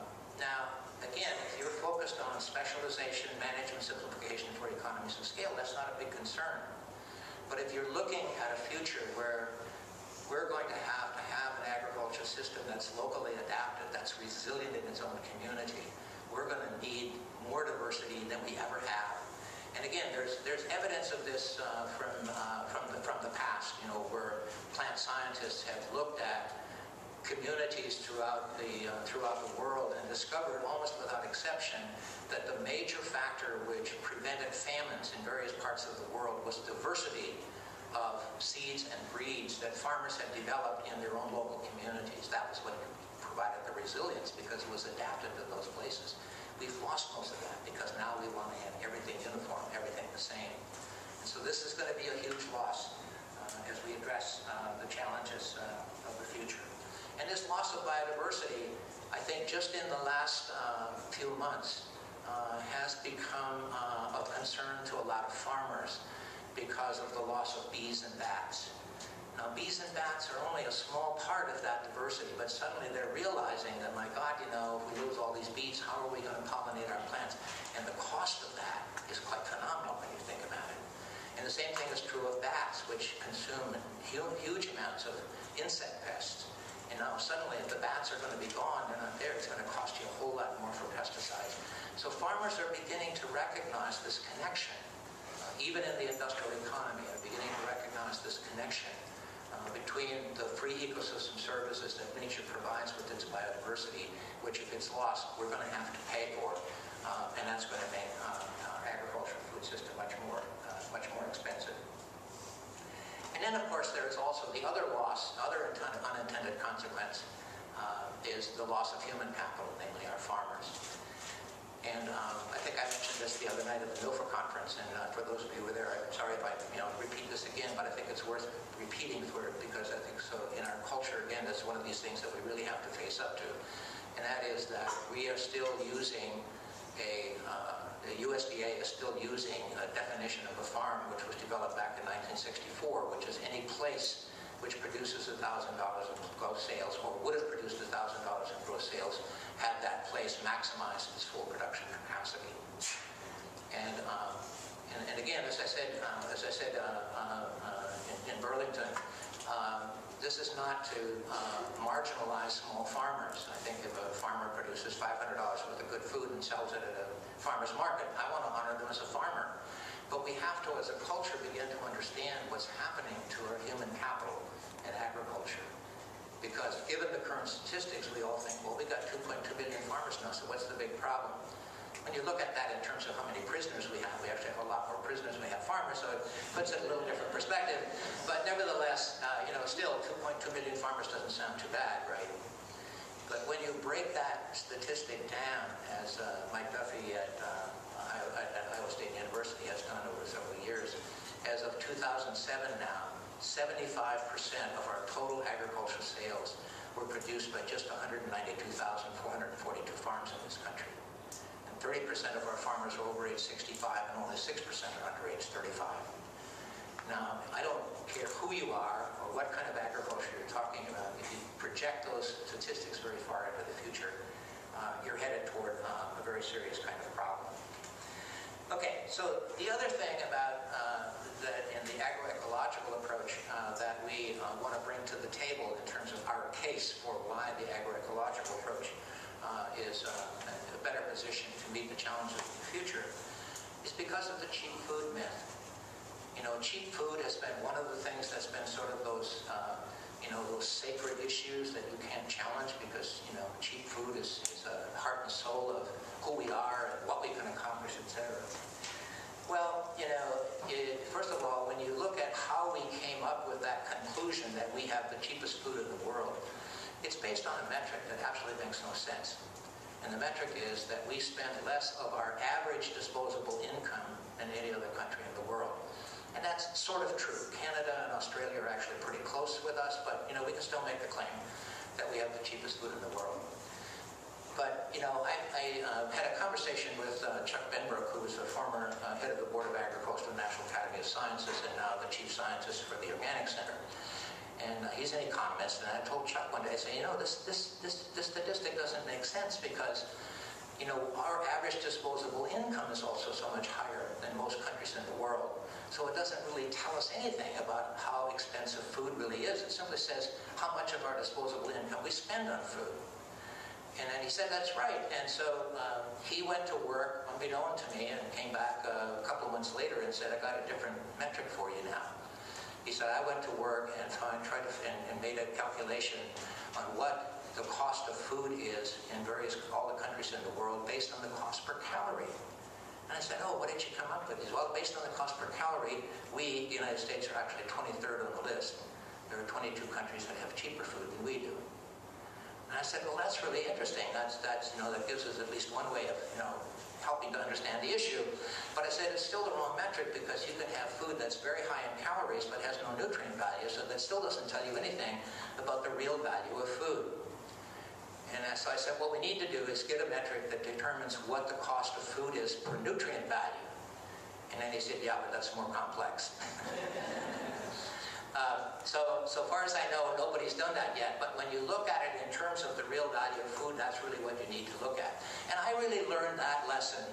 now, again, if you're focused on specialization, management, simplification for economies of scale, that's not a big concern. But if you're looking at a future where we're going to have to have an agriculture system that's locally adapted, that's resilient in its own community. We're going to need more diversity than we ever have. And again, there's there's evidence of this uh, from uh, from the from the past. You know, where plant scientists have looked at communities throughout the uh, throughout the world and discovered, almost without exception, that the major factor which prevented famines in various parts of the world was diversity of seeds and breeds that farmers had developed in their own local communities. That was what provided the resilience, because it was adapted to those places. We've lost most of that because now we want to have everything uniform, everything the same. And so this is going to be a huge loss uh, as we address uh, the challenges uh, of the future. And this loss of biodiversity, I think just in the last uh, few months, uh, has become uh, of concern to a lot of farmers, because of the loss of bees and bats. Now, bees and bats are only a small part of that diversity, but suddenly they're realizing that, my God, you know, if we lose all these bees, how are we going to pollinate our plants? And the cost of that is quite phenomenal when you think about it. And the same thing is true of bats, which consume huge amounts of insect pests. And now suddenly, if the bats are going to be gone, they're not there, it's going to cost you a whole lot more for pesticides. So farmers are beginning to recognize this connection. Even in the industrial economy, I'm beginning to recognize this connection uh, between the free ecosystem services that nature provides with its biodiversity, which if it's lost, we're going to have to pay for, uh, and that's going to make uh, our agricultural food system much more, uh, much more expensive. And then, of course, there is also the other loss, other unintended consequence, uh, is the loss of human capital, namely our farmers. And um, I think I mentioned this the other night at the Milford conference, and uh, for those of you who were there, I'm sorry if I you know, repeat this again, but I think it's worth repeating for because I think so in our culture, again, that's one of these things that we really have to face up to. And that is that we are still using a, uh, the U S D A is still using a definition of a farm which was developed back in nineteen sixty-four, which is any place which produces one thousand dollars in gross sales, or would have produced one thousand dollars in gross sales had that place maximized its full production capacity. And, um, and, and again, as I said, uh, as I said uh, uh, uh, in, in Burlington, uh, this is not to uh, marginalize small farmers. I think if a farmer produces five hundred dollars worth of good food and sells it at a farmer's market, I want to honor them as a farmer. But we have to, as a culture, begin to understand what's happening to our human capital in agriculture. Because given the current statistics, we all think, well, we got two point two billion farmers now, so what's the big problem? When you look at that in terms of how many prisoners we have, we actually have a lot more prisoners than we have farmers, so it puts it in a little different perspective. But nevertheless, uh, you know, still two point two billion farmers doesn't sound too bad, right? But when you break that statistic down, as uh, Mike Duffy at, uh, Iowa, at Iowa State University has done over several years, as of two thousand seven now, seventy-five percent of our total agricultural sales were produced by just one hundred ninety-two thousand four hundred forty-two farms in this country. And thirty percent of our farmers are over age sixty-five, and only six percent are under age thirty-five. Now, I don't care who you are or what kind of agriculture you're talking about, if you project those statistics very far into the future, uh, you're headed toward uh, a very serious kind of problem. Okay, so the other thing about uh, that in the agroecological approach uh, that we uh, want to bring to the table in terms of our case for why the agroecological approach uh, is uh, a better position to meet the challenges of the future is because of the cheap food myth. You know, cheap food has been one of the things that's been sort of those, uh, you know, those sacred issues that you can't challenge because, you know, cheap food is, is a heart and soul of who we are and what we can accomplish, et cetera. Well, you know, it, first of all, when you look at how we came up with that conclusion that we have the cheapest food in the world, it's based on a metric that absolutely makes no sense. And the metric is that we spend less of our average disposable income than any other country in the world. And that's sort of true. Canada and Australia are actually pretty close with us, but you know, we can still make the claim that we have the cheapest food in the world. But you know, I, I uh, had a conversation with uh, Chuck Benbrook, who was the former uh, head of the Board of Agriculture of the National Academy of Sciences and now the chief scientist for the Organic Center. And uh, he's an economist, and I told Chuck one day, I said, you know, this, this, this, this statistic doesn't make sense because you know, our average disposable income is also so much higher than most countries in the world. So it doesn't really tell us anything about how expensive food really is. It simply says how much of our disposable income we spend on food. And then he said, that's right. And so um, he went to work, unbeknown to me, and came back uh, a couple of months later and said, I got a different metric for you now. He said, I went to work and tried to, and, and made a calculation on what the cost of food is in various, all the countries in the world based on the cost per calorie. And I said, oh, what did you come up with? He said, well, based on the cost per calorie, we, the United States, are actually twenty-third on the list. There are twenty-two countries that have cheaper food than we do. And I said, well, that's really interesting. That's, that's, you know, that gives us at least one way of, you know, helping to understand the issue. But I said, it's still the wrong metric because you can have food that's very high in calories but has no nutrient value, so that still doesn't tell you anything about the real value of food. And so I said, what we need to do is get a metric that determines what the cost of food is per nutrient value. And then he said, yeah, but that's more complex. uh, so, so far as I know, nobody's done that yet. But when you look at it in terms of the real value of food, that's really what you need to look at. And I really learned that lesson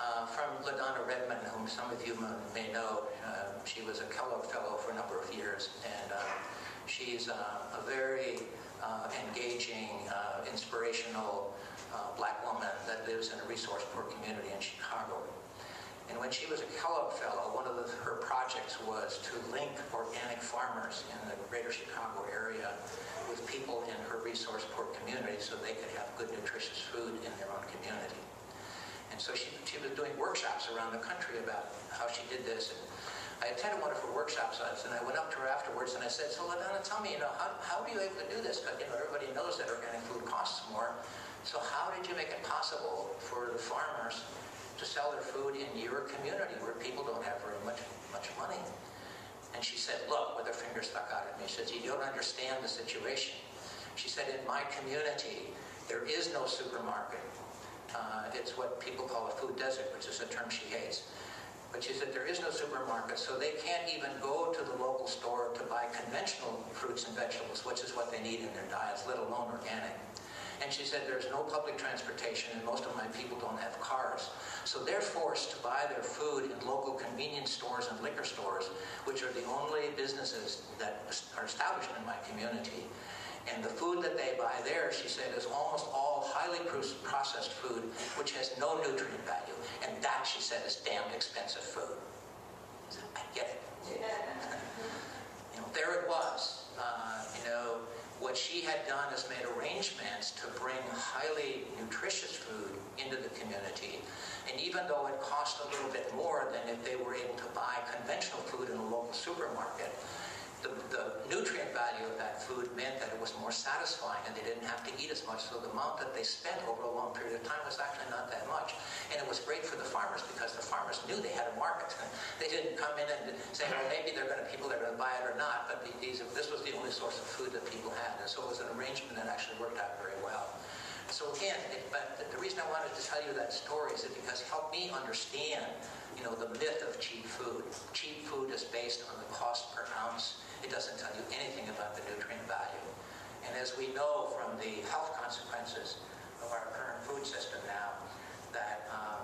uh, from LaDonna Redman, whom some of you may know. Uh, she was a Kellogg Fellow for a number of years. And uh, she's uh, a very... Uh, engaging, uh, inspirational uh, black woman that lives in a resource-poor community in Chicago. And when she was a Kellogg Fellow, one of the, her projects was to link organic farmers in the greater Chicago area with people in her resource-poor community so they could have good, nutritious food in their own community. And so she, she was doing workshops around the country about how she did this. And I I attended one of her workshops once, and I went up to her afterwards and I said, so LaDonna, tell me, you know, how, how are you able to do this? But, you know, everybody knows that organic food costs more. So how did you make it possible for the farmers to sell their food in your community where people don't have very much, much money? And she said, look, with her finger stuck out at me, she says, you don't understand the situation. She said, in my community, there is no supermarket. Uh, it's what people call a food desert, which is a term she hates. But she said, there is no supermarket, so they can't even go to the local store to buy conventional fruits and vegetables, which is what they need in their diets, let alone organic. And she said, there's no public transportation, and most of my people don't have cars. So they're forced to buy their food in local convenience stores and liquor stores, which are the only businesses that are established in my community. And the food that they buy there, she said, is almost all highly processed food, which has no nutrient value. And that, she said, is damn expensive food. So I get it. You know, there it was. Uh, you know, what she had done is made arrangements to bring highly nutritious food into the community. And even though it cost a little bit more than if they were able to buy conventional food in a local supermarket, The, the nutrient value of that food meant that it was more satisfying and they didn't have to eat as much, so the amount that they spent over a long period of time was actually not that much. And it was great for the farmers because the farmers knew they had a market. They didn't come in and say, well, maybe they're going to, people are going to buy it or not, but these, this was the only source of food that people had. And so it was an arrangement that actually worked out very well. So again, it, but the reason I wanted to tell you that story is because it helped me understand, you know, the myth of cheap food. Cheap food is based on the cost per ounce. It doesn't tell you anything about the nutrient value. And as we know from the health consequences of our current food system now, that um,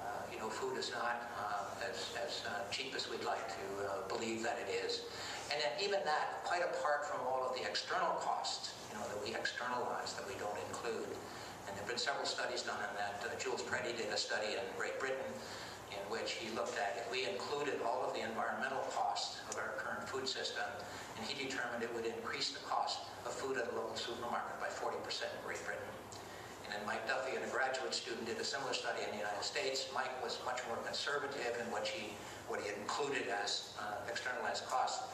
uh, you know, food is not uh, as, as uh, cheap as we'd like to uh, believe that it is. And then even that, quite apart from all of the external costs, you know, that we externalize, that we don't include. And there have been several studies done on that. Uh, Jules Preddy did a study in Great Britain in which he looked at if we included all of the environmental costs of our current food system, and he determined it would increase the cost of food at a local supermarket by forty percent in Great Britain. And then Mike Duffy, a graduate student, did a similar study in the United States. Mike was much more conservative in what he, what he included as uh, externalized costs,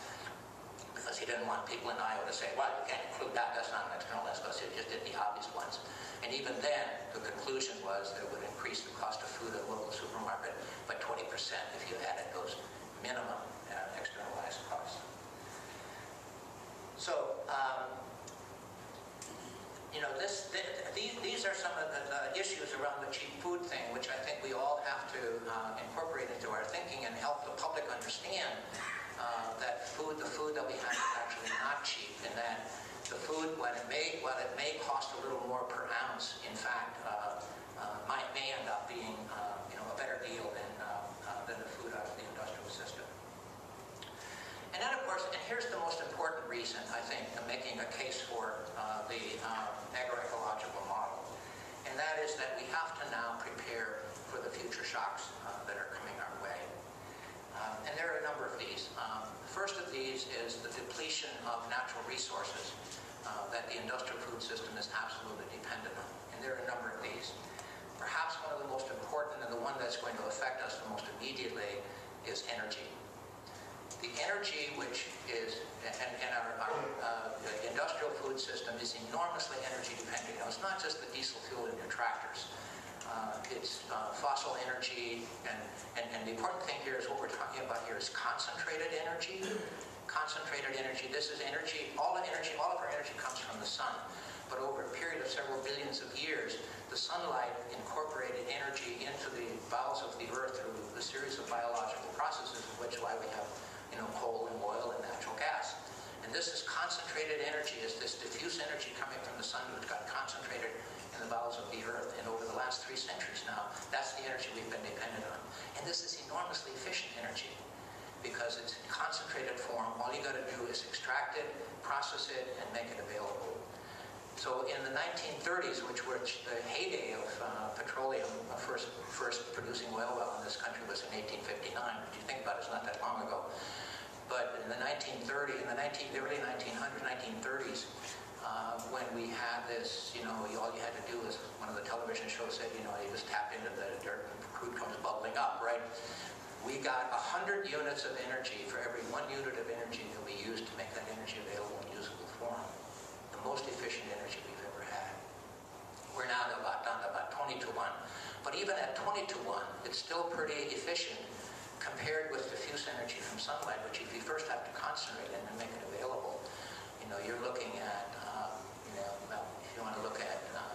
because he didn't want people in Iowa to say, well, you can't include that, that's not an externalized cost, he just did the obvious ones. And even then, the conclusion was that it would increase the cost of food at a local supermarket by twenty percent if you added those minimum uh, externalized costs. So, um, you know, this, th these, these are some of the, the issues around the cheap food thing, which I think we all have to uh, incorporate into our thinking and help the public understand Uh, that food, the food that we have is actually not cheap, and that the food, while it may, while it may cost a little more per ounce, in fact, uh, uh, might may end up being, uh, you know, a better deal than uh, uh, than the food out of the industrial system. And then, of course, and here's the most important reason I think to making a case for uh, the um, agroecological model, and that is that we have to now prepare for the future shocks uh, that are coming our way. Um, and there are a number of these. Um, the first of these is the depletion of natural resources uh, that the industrial food system is absolutely dependent on. And there are a number of these. Perhaps one of the most important and the one that's going to affect us the most immediately is energy. The energy which is, and, and our, our uh, the industrial food system is enormously energy dependent. Now, it's not just the diesel fuel in your tractors. Uh, it's uh, fossil energy, and, and, and the important thing here is what we're talking about here is concentrated energy. Concentrated energy, this is energy, all the energy, all of our energy comes from the sun. But over a period of several billions of years, the sunlight incorporated energy into the bowels of the earth through a series of biological processes, of which why we have, you know, coal and oil and natural gas. And this is concentrated energy, is this diffuse energy coming from the sun which got concentrated in the bowels of the earth. And over the last three centuries now, that's the energy we've been dependent on. And this is enormously efficient energy because it's in concentrated form. All you got to do is extract it, process it, and make it available. So in the nineteen thirties, which were the heyday of uh, petroleum, uh, first, first producing oil well in this country was in eighteen fifty-nine, which you think about, it's not that long ago. But in the nineteen thirties, in the nineteen, early nineteen hundreds, nineteen thirties, uh, when we had this, you know, all you had to do was, one of the television shows said, you know, you just tap into the dirt and crude comes bubbling up, right? We We've got one hundred units of energy. For every one unit of energy that we use to make that energy available in usable form, the most efficient energy we've ever had. We're now about, down to about twenty to one. But even at twenty to one, it's still pretty efficient compared with diffuse energy from sunlight, which if you first have to concentrate it and make it available, you know, you're looking at, um, you know, if you want to look at uh,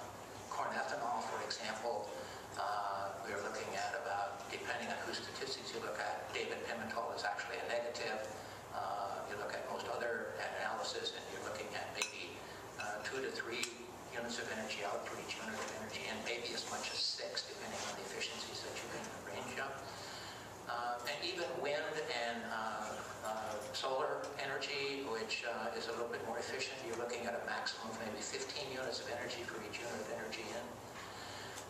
corn ethanol, for example, uh, we're looking at about, depending on whose statistics you look at, David Pimentel is actually a negative. Uh, you look at most other analysis, and you're looking at maybe uh, two to three units of energy out for each unit of energy, and maybe as much as six, depending on the efficiencies that you can range up. Uh, and even wind and uh, uh, solar energy, which uh, is a little bit more efficient, you're looking at a maximum of maybe fifteen units of energy for each unit of energy in.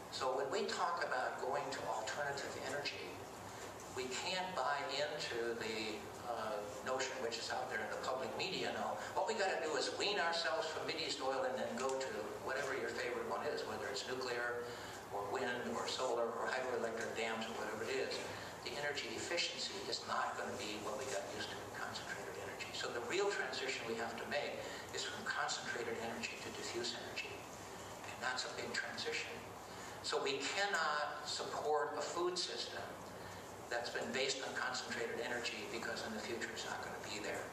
So when we talk about going to alternative energy, we can't buy into the uh, notion which is out there in the public media now. What we got to do is wean ourselves from Mideast oil and then go to whatever your favorite one is, whether it's nuclear or wind or solar or hydroelectric dams or whatever it is. The energy efficiency is not going to be what we got used to in concentrated energy. So the real transition we have to make is from concentrated energy to diffuse energy. And that's a big transition. So we cannot support a food system that's been based on concentrated energy, because in the future it's not going to be there.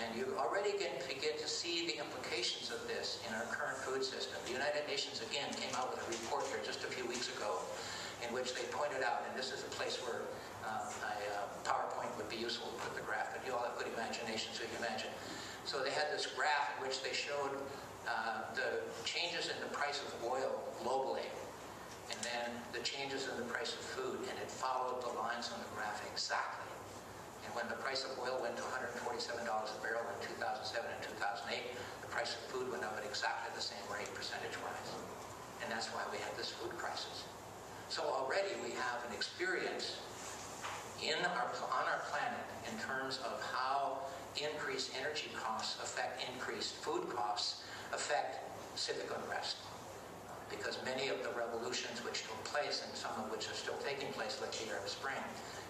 And you already can begin to see the implications of this in our current food system. The United Nations, again, came out with a report here just a few weeks ago in which they pointed out, and this is a place where uh, my uh, PowerPoint would be useful to put the graph, but you all have good imagination, so you can imagine. So they had this graph in which they showed uh, the changes in the price of oil globally, and then the changes in the price of food, and it followed the lines on the graph exactly. And when the price of oil went to one hundred forty-seven dollars a barrel in two thousand seven and two thousand eight, the price of food went up at exactly the same rate, percentage-wise. And that's why we had this food crisis. So already we have an experience in our, on our planet in terms of how increased energy costs affect increased food costs, affect civic unrest. Because many of the revolutions which took place, and some of which are still taking place, like the Arab Spring,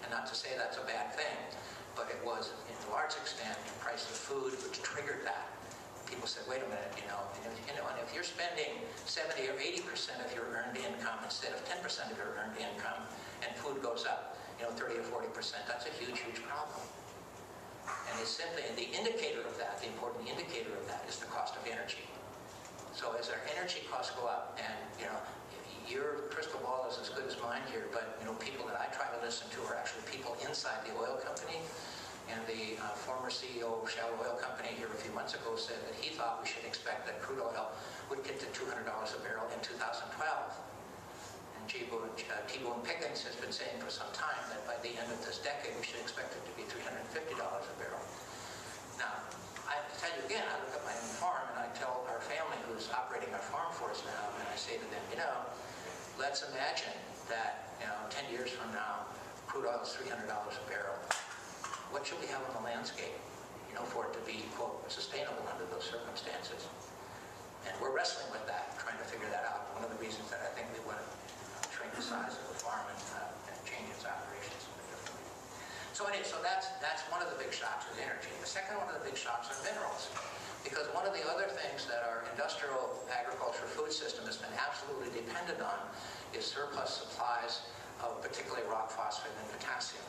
and not to say that's a bad thing, but it was, in large extent, the price of food which triggered that. People said, wait a minute, you know, and if, you know, and if you're spending seventy or eighty percent of your earned income instead of ten percent of your earned income, and food goes up, you know, thirty or forty percent, that's a huge, huge problem. And it's simply, and the indicator of that, the important indicator of that, is the cost of energy. So as our energy costs go up, and you know, your crystal ball is as good as mine here, but you know, people that I try to listen to are actually people inside the oil company. And the uh, former C E O of Shell Oil Company here a few months ago said that he thought we should expect that crude oil would get to two hundred dollars a barrel in two thousand twelve. And T-Boone Pickens has been saying for some time that by the end of this decade we should expect it to be three hundred fifty dollars a barrel. Now, I tell you again, I look at my own farm and I tell our family who's operating our farm for us now, and I say to them, you know, let's imagine that, you know, ten years from now, crude oil is three hundred dollars a barrel. What should we have on the landscape, you know, for it to be, quote, sustainable under those circumstances? And we're wrestling with that, trying to figure that out. One of the reasons that I think we want to shrink the size of the farm and, uh, and change its operations. So anyway, so that's, that's one of the big shocks is energy. The second one of the big shocks are minerals. Because one of the other things that our industrial agriculture food system has been absolutely dependent on is surplus supplies of particularly rock phosphate and potassium.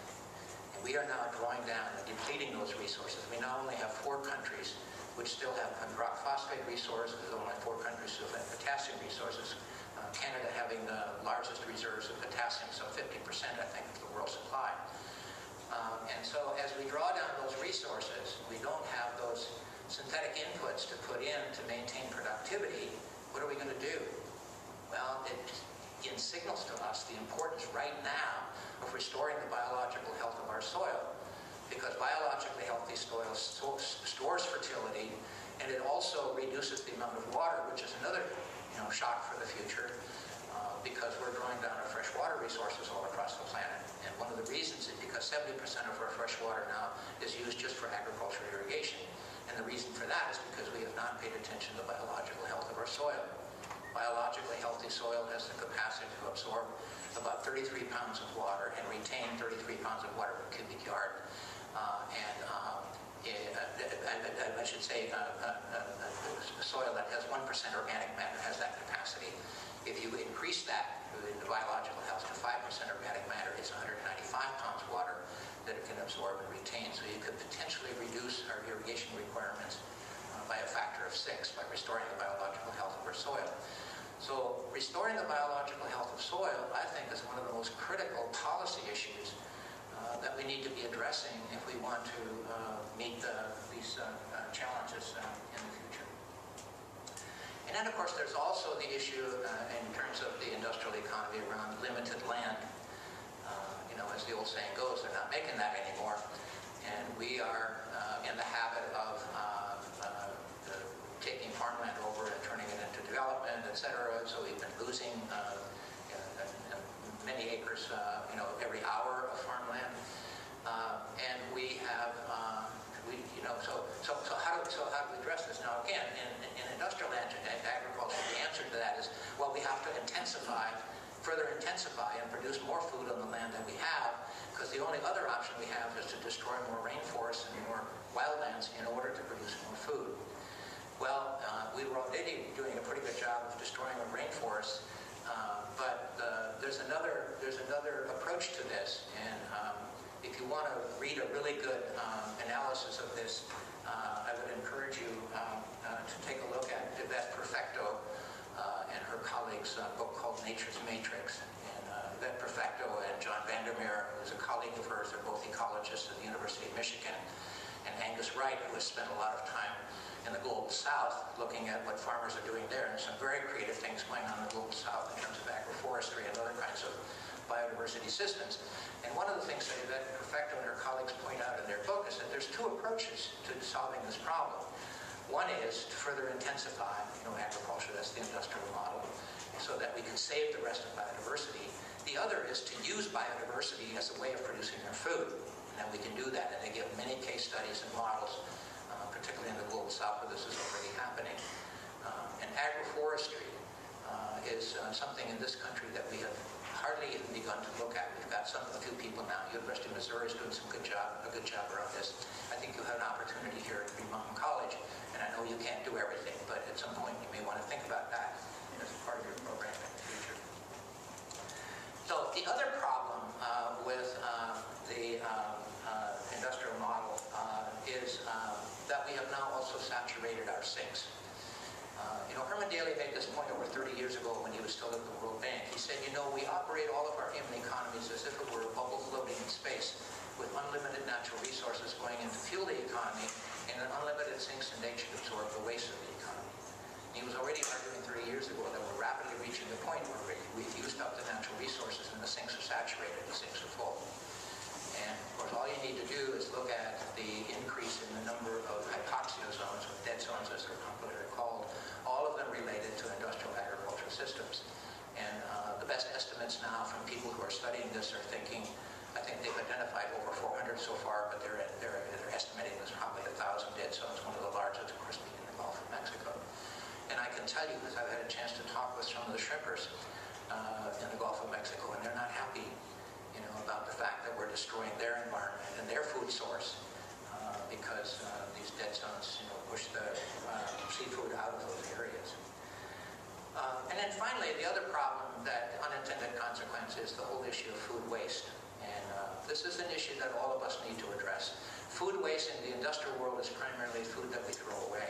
And we are now drawing down and depleting those resources. We now only have four countries which still have rock phosphate resources, only four countries still have potassium resources. Uh, Canada having the largest reserves of potassium, so fifty percent, I think, of the world supply. Um, and so as we draw down those resources, we don't have those synthetic inputs to put in to maintain productivity. What are we going to do? Well, it, it signals to us the importance right now of restoring the biological health of our soil, because biologically healthy soil so, stores fertility, and it also reduces the amount of water, which is another, you know, shock for the future. Uh, because we're drawing down our fresh water resources all across the planet. And one of the reasons is because seventy percent of our fresh water now is used just for agricultural irrigation. And the reason for that is because we have not paid attention to the biological health of our soil. Biologically healthy soil has the capacity to absorb the about thirty-three pounds of water and retain thirty-three pounds of water per cubic yard. Uh, and um, it, I, I, I should say, uh, uh, uh, soil that has one percent organic matter has that capacity. If you increase that in the biological health to five percent organic matter, it's one hundred ninety-five pounds of water that it can absorb and retain. So you could potentially reduce our irrigation requirements uh, by a factor of six by restoring the biological health of our soil. So restoring the biological health of soil, I think, is one of the most critical policy issues uh, that we need to be addressing if we want to uh, meet the, these uh, uh, challenges uh, in the future. And then, of course, there's also the issue uh, in terms of the industrial economy around limited land. Uh, you know, as the old saying goes, they're not making that anymore. And we are uh, in the habit of uh, uh, the, taking farmland over and turning it into development, et cetera. So we've been losing uh, you know, many acres, uh, you know, every hour of farmland. Uh, and we have, uh, we, you know, so so so how do we, so how do we address this? Now, again, in, industrial and agriculture, the answer to that is, well, we have to intensify, further intensify and produce more food on the land that we have, because the only other option we have is to destroy more rainforests and more wildlands in order to produce more food. Well, uh, we were already doing a pretty good job of destroying our rainforests, uh, but uh, there's another there's another approach to this, and um, if you want to read a really good um, analysis of this, Uh, I would encourage you um, uh, to take a look at Yvette Perfecto uh, and her colleagues' uh, book called Nature's Matrix. And uh, Yvette Perfecto and John Vandermeer, who's a colleague of hers, are both ecologists at the University of Michigan, and Angus Wright, who has spent a lot of time in the Global South looking at what farmers are doing there, and some very creative things going on in the Global South in terms of agroforestry and other kinds of biodiversity systems. And one of the things that Yvette Perfecto and her colleagues point out in their book is that there's two approaches to solving this problem. One is to further intensify, you know, agriculture, that's the industrial model, so that we can save the rest of biodiversity. The other is to use biodiversity as a way of producing our food, and then we can do that. And they give many case studies and models, uh, particularly in the Global South, where this is already happening. Um, and agroforestry uh, is uh, something in this country that we have hardly even begun to look at. We've got some of the few people now. University of Missouri is doing some good job, a good job around this. I think you have an opportunity here at Green Mountain College, and I know you can't do everything, but at some point you may want to think about that as part of your program in the future. So the other problem uh, with uh, the um, uh, industrial model uh, is uh, that we have now also saturated our sinks. Uh, you know, Herman Daly made this point over thirty years ago when he was still at the World Bank. He said, you know, we operate all of our human economies as if it were a bubble floating in space with unlimited natural resources going in to fuel the economy, and then unlimited sinks in nature to absorb the waste of the economy. And he was already arguing thirty years ago that we're rapidly reaching the point where we've used up the natural resources and the sinks are saturated, the sinks are full. And, of course, all you need to do is look at the increase in the number of hypoxia zones, or dead zones as they're popularly called, all of them related to industrial agriculture systems. And uh, the best estimates now from people who are studying this are thinking, I think they've identified over four hundred so far, but they're, they're, they're estimating there's probably one thousand dead zones, one of the largest, of course, being in the Gulf of Mexico. And I can tell you, because I've had a chance to talk with some of the shrimpers uh, in the Gulf of Mexico, and they're not happy about the fact that we're destroying their environment and their food source uh, because uh, these dead zones, you know, push the uh, seafood out of those areas. Uh, and then finally, the other problem, that unintended consequence, is the whole issue of food waste. And uh, this is an issue that all of us need to address. Food waste in the industrial world is primarily food that we throw away.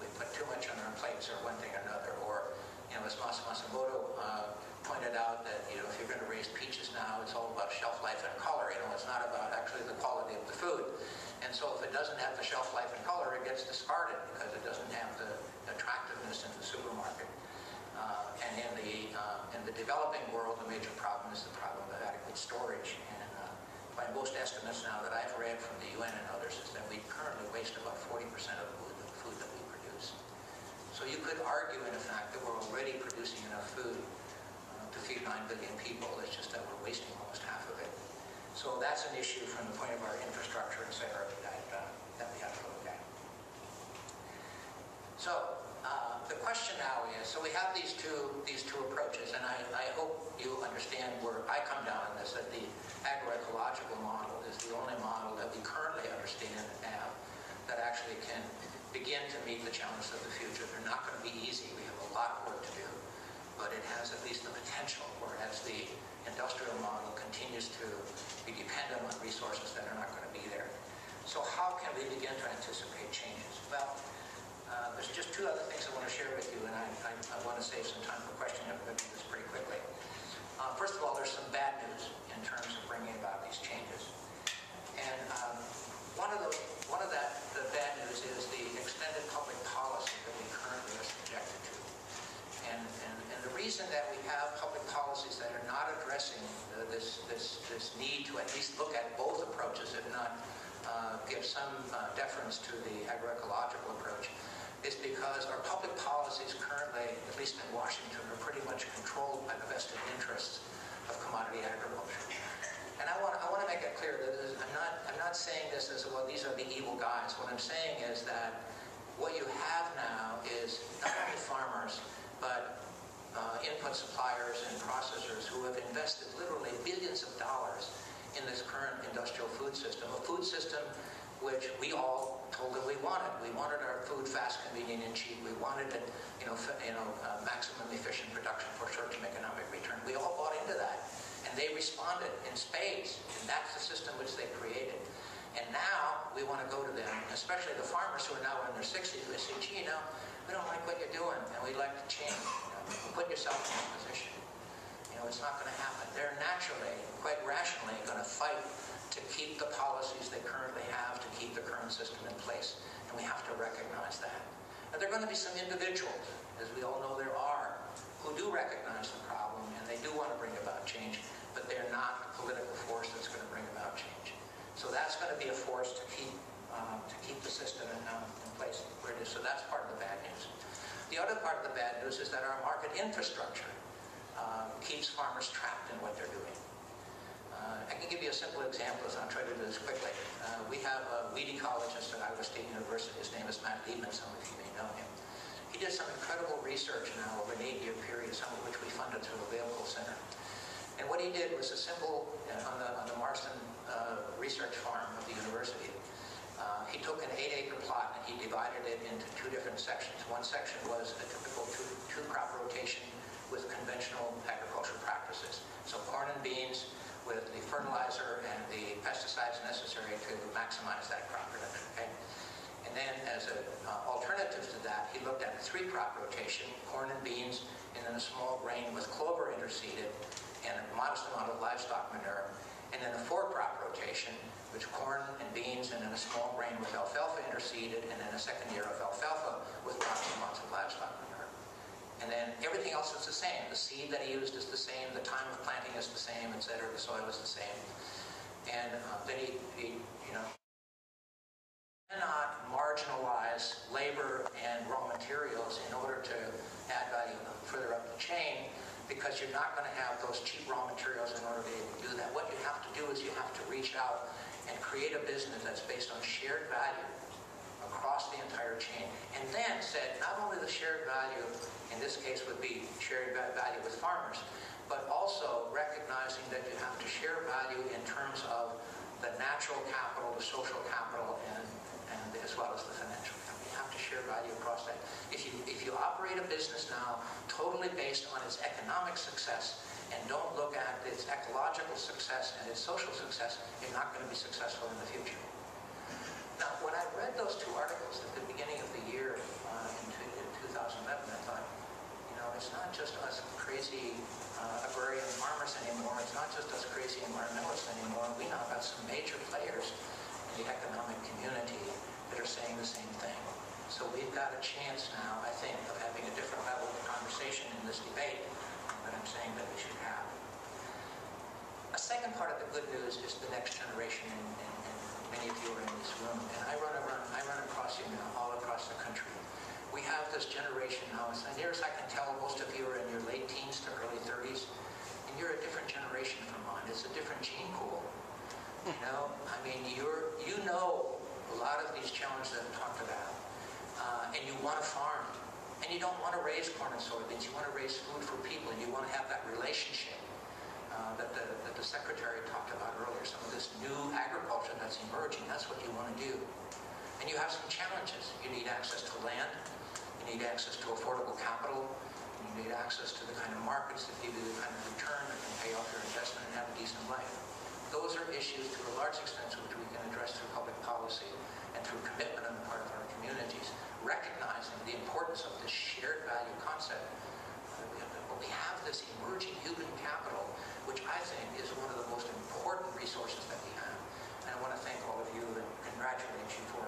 We put too much on our plates or one thing or another, or, you know, as Masa Masamoto uh, pointed out, that, you know, if you're going to raise peaches now, it's all about shelf life and color. You know, it's not about actually the quality of the food. And so if it doesn't have the shelf life and color, it gets discarded because it doesn't have the attractiveness in the supermarket. Uh, and in the uh, in the developing world, the major problem is the problem of adequate storage. And uh, by most estimates now that I've read from the U N and others, is that we currently waste about forty percent of the food, the food that we produce. So you could argue, in fact, that we're already producing enough food to feed nine billion people. It's just that we're wasting almost half of it. So that's an issue from the point of our infrastructure, et cetera, that, uh, that we have to look at. So uh, the question now is, so we have these two, these two approaches, and I, I hope you understand I come down on this, that the agroecological model is the only model that we currently understand and have that actually can begin to meet the challenges of the future. They're not going to be easy. We have a lot of work to do, but it has at least the potential, whereas the industrial model continues to be dependent on resources that are not going to be there. So how can we begin to anticipate changes? Well, uh, there's just two other things I want to share with you, and I, I, I want to save some time for questioning. I'm going to do this pretty quickly. Uh, first of all, there's some bad news in terms of bringing about these changes. And um, one of the one of that the bad news is the extended public policy that we currently are subjected to. And, and, and the reason that we have public policies that are not addressing uh, this, this, this need to at least look at both approaches, if not uh, give some uh, deference to the agroecological approach, is because our public policies currently, at least in Washington, are pretty much controlled by the vested interests of commodity agriculture. And I want I want to make it clear that this, I'm not I'm not saying this as well. These are the evil guys. What I'm saying is that what you have now is not only farmers, but uh, input suppliers and processors who have invested literally billions of dollars in this current industrial food system, a food system which we all told them we wanted. We wanted our food fast, convenient, and cheap. We wanted it, you know, you know, uh, maximum efficient production for short-term economic return. We all bought into that, and they responded in spades, and that's the system which they created. And now we want to go to them, especially the farmers who are now in their sixties, who say, gee, you know, we don't like what you're doing, and we'd like to change. You know, put yourself in that position. You know, it's not going to happen. They're naturally, quite rationally, going to fight to keep the policies they currently have, to keep the current system in place, and we have to recognize that. Now, there are going to be some individuals, as we all know there are, who do recognize the problem, and they do want to bring about change, but they're not the political force that's going to bring about change. So that's going to be a force to keep um, to keep the system in, um, in place where it is. So that's part of the bad news. The other part of the bad news is that our market infrastructure um, keeps farmers trapped in what they're doing. Uh, I can give you a simple example, so I'll try to do this quickly. Uh, we have a weed ecologist at Iowa State University. His name is Matt Liebman. Some of you may know him. He did some incredible research now over an eight-year period, some of which we funded through the Leopold Center. And what he did was a simple, uh, on, the, on the Marston uh, research farm of the university, uh, he took an eight-acre plot and he divided it into two different sections. One section was a typical two-crop two rotation with conventional agricultural practices. So corn and beans with the fertilizer and the pesticides necessary to maximize that crop production. Okay? And then as an uh, alternative to that, he looked at a three-crop rotation, corn and beans, and then a small grain with clover interseeded, and a modest amount of livestock manure, and then a four-crop rotation, which corn and beans, and then a small grain with alfalfa interseeded, and then a second year of alfalfa with lots and lots of livestock manure. And then everything else is the same. The seed that he used is the same, the time of planting is the same, et cetera, the soil is the same. And uh, then he, he, you know, cannot marginalize labor and raw materials in order to add value further up the chain, because you're not going to have those cheap raw materials in order to be able to do that. What you have to do is you have to reach out and create a business that's based on shared value across the entire chain. And then said, not only the shared value, in this case would be shared value with farmers, but also recognizing that you have to share value in terms of the natural capital, the social capital, and, and as well as the financial capital. Have to share value across that. If you if you operate a business now totally based on its economic success and don't look at its ecological success and its social success, you're not going to be successful in the future. Now, when I read those two articles at the beginning of the year uh, in, in two thousand eleven, I thought, you know, it's not just us crazy uh, agrarian farmers anymore. It's not just us crazy environmentalists anymore. We now have some major players in the economic community that are saying the same thing. So we've got a chance now, I think, of having a different level of conversation in this debate that I'm saying that we should have. A second part of the good news is the next generation, and, and, and many of you are in this room, and I run around, I run across you now, all across the country. We have this generation now, as near as I can tell, most of you are in your late teens to early thirties, and you're a different generation from mine. It's a different gene pool. You know, I mean, you're, you know a lot of these challenges that I've talked about. Uh, and you want to farm, and you don't want to raise corn and soybeans. You want to raise food for people, and you want to have that relationship uh, that the And you have some challenges. You need access to land, you need access to affordable capital, and you need access to the kind of markets that give you the kind of return that can pay off your investment and have a decent life. Those are issues to a large extent which we can address through public policy and through commitment on the part of our communities, recognizing the importance of this shared value concept. We have this emerging human capital, which I think is one of the most important resources that we have. And I want to thank all of you and congratulate you for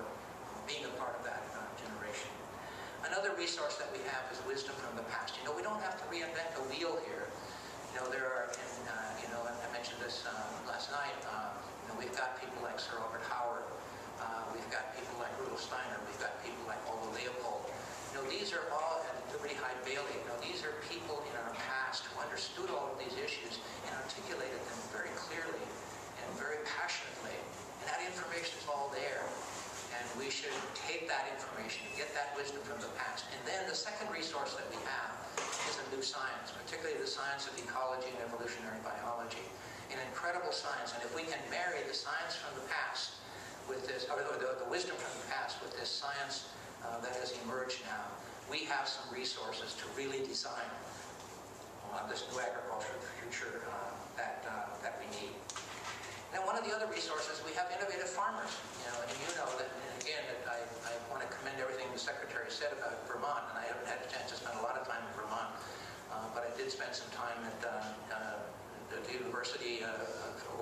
being a part of that uh, generation. Another resource that we have is wisdom from the past. You know, we don't have to reinvent the wheel here. You know, there are, and, uh, you know, I mentioned this um, last night, uh, you know, we've got people like Sir Robert Howard, uh, we've got people like Rudolf Steiner, we've got people like Aldo Leopold. You know, these are all, and Liberty Hyde Bailey, you know, these are people in our past who understood all of these issues and articulated them very clearly and very passionately. And that information is all there. And we should take that information, get that wisdom from the past. And then the second resource that we have is a new science, particularly the science of ecology and evolutionary biology. An incredible science. And if we can marry the science from the past with this, or the, the wisdom from the past with this science uh, that has emerged now, we have some resources to really design uh, this new agriculture future uh, that, uh, that we need. Now, one of the other resources, we have innovative farmers, you know, and you know that, and again, that I, I want to commend everything the Secretary said about Vermont, and I haven't had a chance to spend a lot of time in Vermont, uh, but I did spend some time at, uh, uh, at the university uh,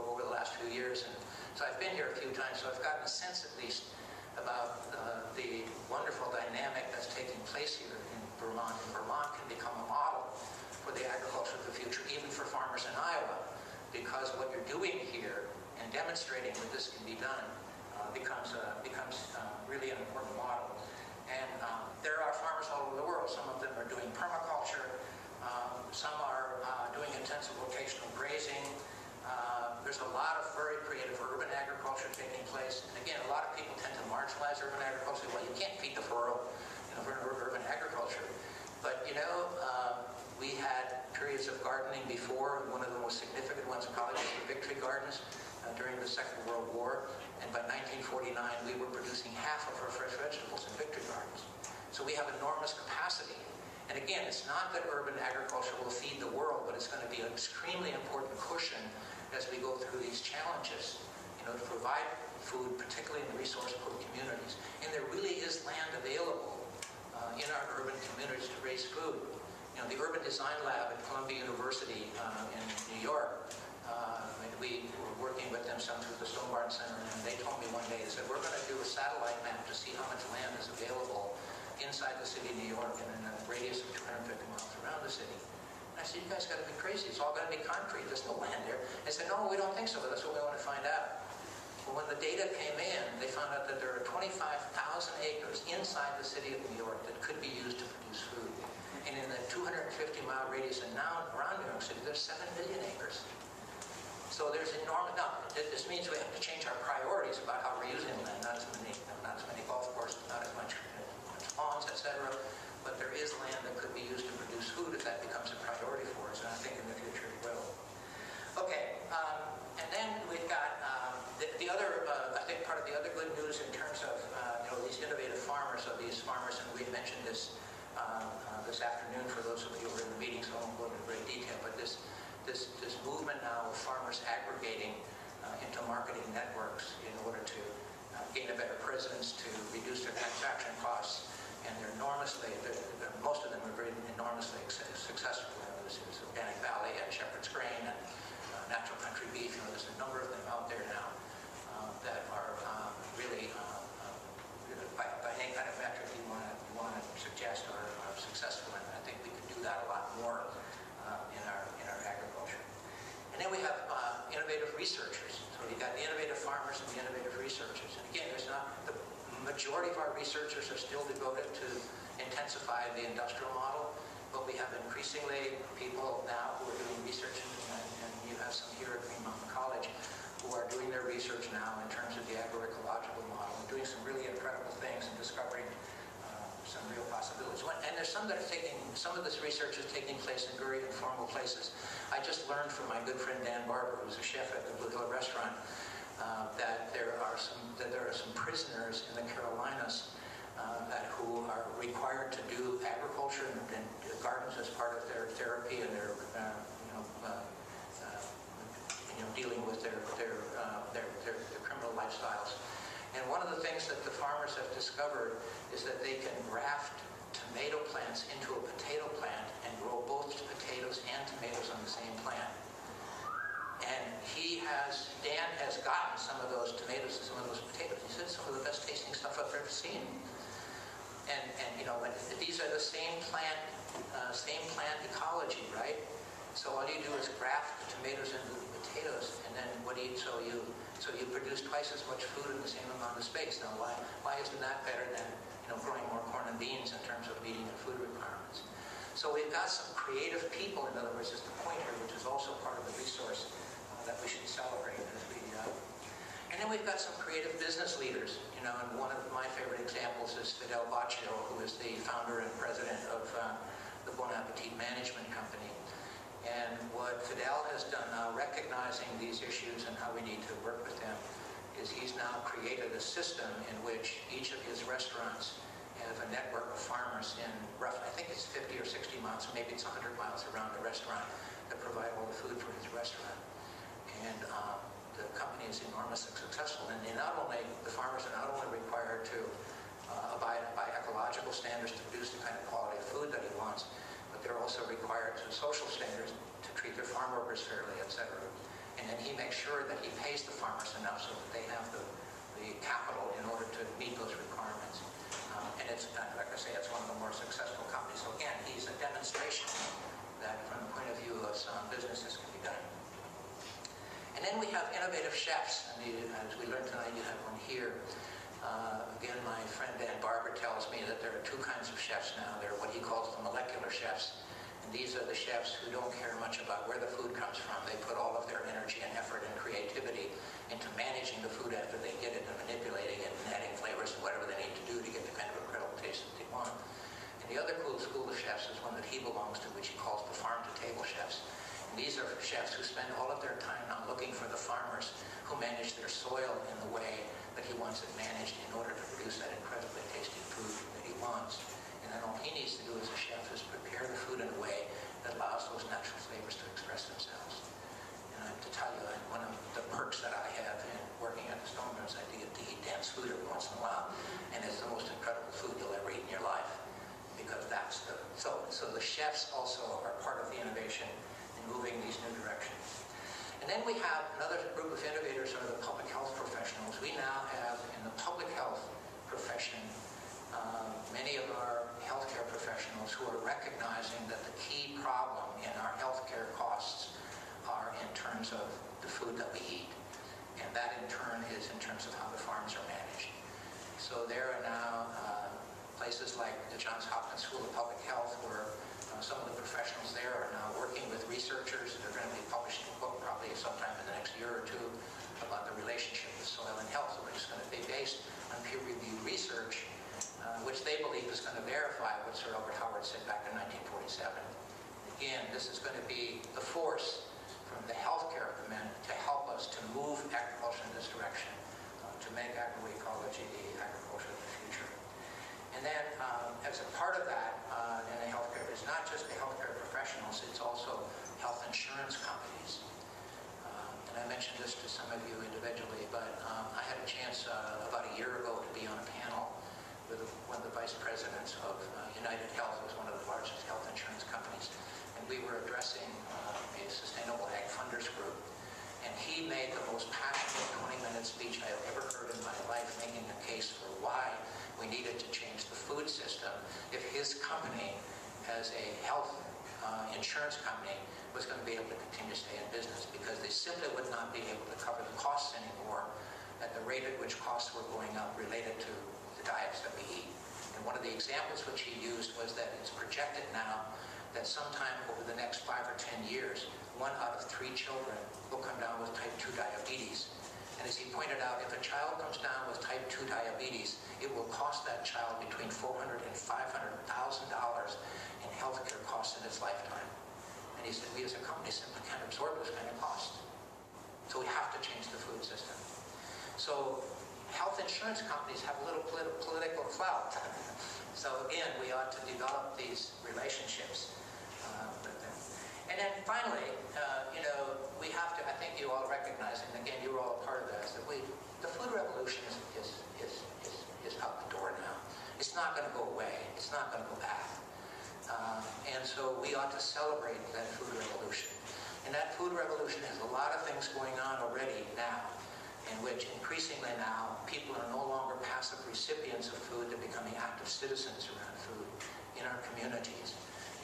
over the last few years, and so I've been here a few times, so I've gotten a sense at least about uh, the wonderful dynamic that's taking place here in Vermont, and Vermont can become a model for the agriculture of the future, even for farmers in Iowa, because what you're doing here and demonstrating that this can be done uh, becomes uh, becomes uh, really an important model. And um, there are farmers all over the world. Some of them are doing permaculture. Um, some are uh, doing intensive locational grazing. Uh, there's a lot of very creative urban agriculture taking place. And again, a lot of people tend to marginalize urban agriculture. Well, you can't feed the rural, you know, urban agriculture. But you know, uh, we had periods of gardening before. One of the most significant ones probably was the Victory Gardens uh, during the Second World War. And by nineteen forty-nine, we were producing half of our fresh vegetables in Victory Gardens. So we have enormous capacity. And again, it's not that urban agriculture will feed the world, but it's going to be an extremely important cushion as we go through these challenges, you know, to provide food, particularly in resource-poor communities. And there really is land available uh, in our urban communities to raise food. You know, the Urban Design Lab at Columbia University uh, in New York, uh, and we were working with them some through the Stone Barns Center, and they told me one day, they said, we're going to do a satellite map to see how much land is available inside the city of New York and in a radius of two hundred fifty miles around the city. And I said, you guys got to be crazy. It's all going to be concrete. There's no land there. They said, no, we don't think so, but that's what we want to find out. Well, when the data came in, they found out that there are twenty-five thousand acres inside the city of New York that could be used to produce food. And in the two hundred fifty mile radius and now around New York City, there's seven million acres. So there's enormous, now this means we have to change our priorities about how we're using land, not as many, not as many golf courses, not as much lawns, et cetera. But there is land that could be used to produce food if that becomes a priority for us, and I think in the future it will. Okay, um, and then we've got um, the, the other, uh, I think part of the other good news in terms of uh, you know, these innovative farmers, so these farmers, and we mentioned this, Uh, uh, this afternoon for those of you who were in the meeting, so I won't go into great detail, but this this this movement now of farmers aggregating uh, into marketing networks in order to uh, gain a better presence, to reduce their transaction costs, and they're enormously, they're, they're, most of them are very enormously successful. There's Organic Valley and Shepherd's Grain and uh, Natural Country Beef, you know, there's a number of them out there now uh, that are um, really, um, uh, by, by any kind of metric you want to want to suggest are, are successful, and I think we could do that a lot more uh, in our in our agriculture. And then we have uh, innovative researchers. So we've got the innovative farmers and the innovative researchers. And again, there's not the majority of our researchers are still devoted to intensify the industrial model, but we have increasingly people now who are doing research, and, and you have some here at Green Mountain College who are doing their research now in terms of the agroecological model and doing some really incredible things and discovering some real possibilities. And there's some that are taking, some of this research is taking place in very informal places. I just learned from my good friend Dan Barber, who's a chef at the Blue Hill Restaurant, uh, that there are some that there are some prisoners in the Carolinas uh, that who are required to do agriculture and, and gardens as part of their therapy and their uh, you know uh, uh, you know dealing with their their, uh, their their their criminal lifestyles. And one of the things that the farmers have discovered is that they can graft tomato plants into a potato plant and grow both potatoes and tomatoes on the same plant. And he has, Dan has gotten some of those tomatoes and some of those potatoes. He says, some of the best tasting stuff I've ever seen. And, and you know, these are the same plant, uh, same plant ecology, right? So all you do is graft the tomatoes into the potatoes, and then what do you, so you, so you produce twice as much food in the same amount of space. Now why, why isn't that better than, you know, growing more corn and beans in terms of meeting the food requirements? So we've got some creative people, in other words, is the point here, which is also part of the resource uh, that we should celebrate as we, uh, and then we've got some creative business leaders, you know, and one of my favorite examples is Fidel Baccio, who is the founder and president of uh, the Bon Appetit Management Company. And what Fidel has done now, recognizing these issues and how we need to work with them, is he's now created a system in which each of his restaurants have a network of farmers in roughly, I think it's fifty or sixty miles, maybe it's one hundred miles around the restaurant that provide all the food for his restaurant. And um, the company is enormously successful. And they not only, the farmers are not only required to uh, abide by ecological standards to produce the kind of quality of food that he wants, but they're also required to social standards to treat their farm workers fairly, et cetera. And then he makes sure that he pays the farmers enough so that they have the, the capital in order to meet those requirements. Um, and it's, like I say, it's one of the more successful companies. So again, he's a demonstration that from the point of view of some businesses can be done. And then we have innovative chefs. And as we learned tonight, you have one here. Uh, again, my friend Dan Barber tells me that there are two kinds of chefs now. There are what he calls the molecular chefs. And these are the chefs who don't care much about where the food comes from. They put all of their energy and effort and creativity into managing the food after they get it and manipulating it and adding flavors and whatever they need to do to get the kind of incredible taste that they want. And the other cool school of chefs is one that he belongs to, which he calls the farm-to-table chefs. And these are chefs who spend all of their time now looking for the farmers who manage their soil in the way that he wants it managed in order to produce that incredibly tasty food that he wants. And then all he needs to do as a chef is prepare the food in a way that allows those natural flavors to express themselves. And I have to tell you, one of the perks that I have in working at the Stone Barns, I get to eat Dan's food every once in a while, and it's the most incredible food you'll ever eat in your life, because that's the, so, so the chefs also are part of the innovation in moving these new directions. And then we have another group of innovators who are the public health professionals. We now have in the public health profession um, many of our healthcare professionals who are recognizing that the key problem in our healthcare costs are in terms of the food that we eat. And that in turn is in terms of how the farms are managed. So there are now uh, places like the Johns Hopkins School of Public Health where Uh, some of the professionals there are now working with researchers. They're going to be publishing a book probably sometime in the next year or two about the relationship of soil and health, which is going to be based on peer-reviewed research, uh, which they believe is going to verify what Sir Albert Howard said back in nineteen forty-seven. Again, this is going to be the force from the healthcare community to help us to move agriculture in this direction, uh, to make agroecology the agriculture of the future. And then, um, as a part of that, uh, in the healthcare, it's not just the healthcare professionals; it's also health insurance companies. Um, and I mentioned this to some of you individually, but um, I had a chance uh, about a year ago to be on a panel with one of the vice presidents of uh, United Health, who's one of the largest health insurance companies, and we were addressing uh, a sustainable ag funders group. And he made the most passionate twenty-minute speech I have ever heard in my life, making a case for why we needed to change the food system if his company, as a health uh, insurance company, was going to be able to continue to stay in business, because they simply would not be able to cover the costs anymore at the rate at which costs were going up related to the diets that we eat. And one of the examples which he used was that it's projected now that sometime over the next five or ten years, one out of three children will come down with type two diabetes. And as he pointed out, if a child comes down with type two diabetes, it will cost that child between four hundred thousand and five hundred thousand dollars in health care costs in its lifetime. And he said, we as a company simply can't absorb this kind of cost. So we have to change the food system. So health insurance companies have little polit- political clout. So again, we ought to develop these relationships uh, with them. And then finally, uh, you know, we have to, I think you all recognize, and again, you were all a part of that, is that we, the food revolution is, is, is, is, is out the door now. It's not going to go away. It's not going to go back. Uh, and so we ought to celebrate that food revolution. And that food revolution has a lot of things going on already now, in which increasingly now people are no longer passive recipients of food, they're becoming active citizens around food in our communities.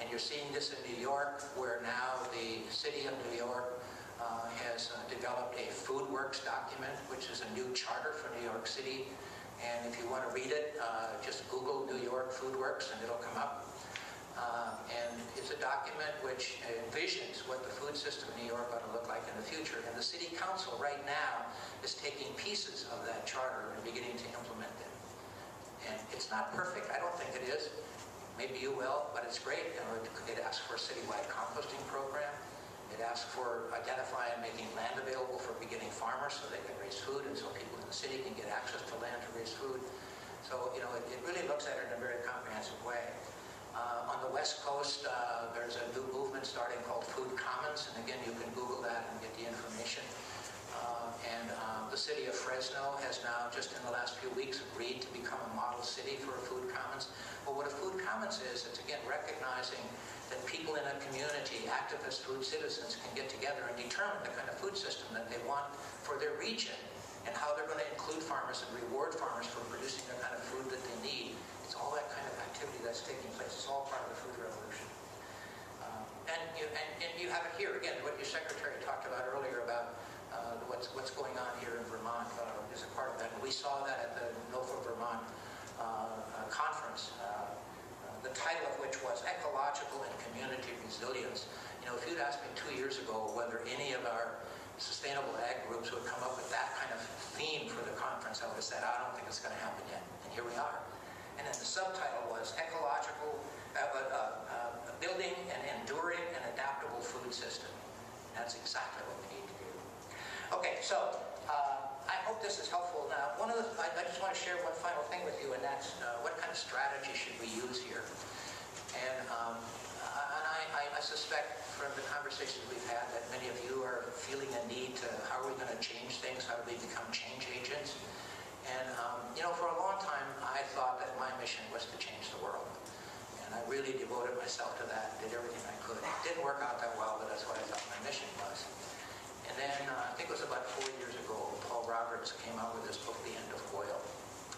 And you're seeing this in New York, where now the city of New York uh, has uh, developed a Food Works document, which is a new charter for New York City. And if you want to read it, uh, just Google New York Food Works and it'll come up. Uh, and it's a document which envisions what the food system in New York ought to look like in the future. And the city council right now is taking pieces of that charter and beginning to implement them. And it's not perfect. I don't think it is. Maybe you will, but it's great. You know, it asks for a citywide composting program. It asks for identifying and making land available for beginning farmers so they can raise food, and so people in the city can get access to land to raise food. So, you know, it, it really looks at it in a very comprehensive way. Uh, on the West Coast, uh, there's a new movement starting called Food Commons, and again, you can Google that and get the information. Uh, and uh, the city of Fresno has now, just in the last few weeks, agreed to become a model city for a Food Commons. But what a Food Commons is, it's again recognizing that people in a community, activist food citizens, can get together and determine the kind of food system that they want for their region, and how they're going to include farmers and reward farmers for producing the kind of food that they need. It's all that kind of activity that's taking place. It's all part of the food revolution. Uh, and, you, and, and you have it here, again, what your secretary talked about earlier about uh, what's, what's going on here in Vermont uh, is a part of that. And we saw that at the Norfolk, Vermont uh, uh, conference, uh, uh, the title of which was Ecological and Community Resilience. You know, if you'd asked me two years ago whether any of our sustainable ag groups would come up with that kind of theme for the conference, I would have said, I don't think it's going to happen yet. And here we are. And then the subtitle was Ecological, uh, uh, uh, Building an Enduring and Adaptable Food System. And that's exactly what we need to do. Okay, so uh, I hope this is helpful. Now, one of the, I, I just want to share one final thing with you, and that's uh, what kind of strategy should we use here? And, um, and I, I suspect from the conversations we've had that many of you are feeling a need to, how are we going to change things? How do we become change agents? And, um, you know, for a long time, I thought that my mission was to change the world. And I really devoted myself to that, did everything I could. It didn't work out that well, but that's what I thought my mission was. And then, uh, I think it was about four years ago, Paul Roberts came out with his book, The End of Oil.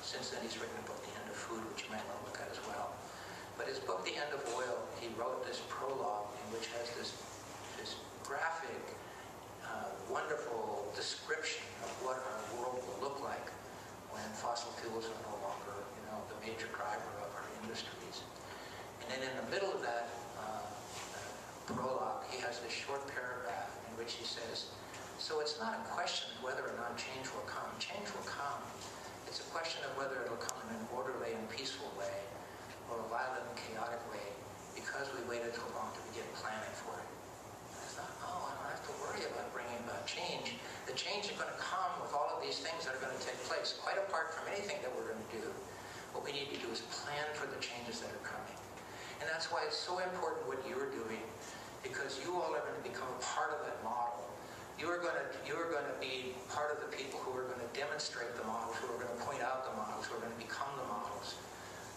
Since then, he's written a book, The End of Food, which you might want to look at as well. But his book, The End of Oil, he wrote this prologue in which has this, this graphic, uh, wonderful description of what our world will look like when fossil fuels are no longer, you know, the major driver of our industries. And then in the middle of that uh, prologue, he has this short paragraph in which he says, so it's not a question of whether or not change will come. Change will come. It's a question of whether it'll come in an orderly and peaceful way, or a violent and chaotic way, because we waited so long to begin planning for it. And I thought, oh, I don't have to worry about bringing about change. The change is going to come with all of these things that are going to take place, quite apart from anything that we're going to do. What we need to do is plan for the changes that are coming. And that's why it's so important what you're doing, because you all are going to become a part of that model. You are going to, you are going to be part of the people who are going to demonstrate the models, who are going to point out the models, who are going to become the models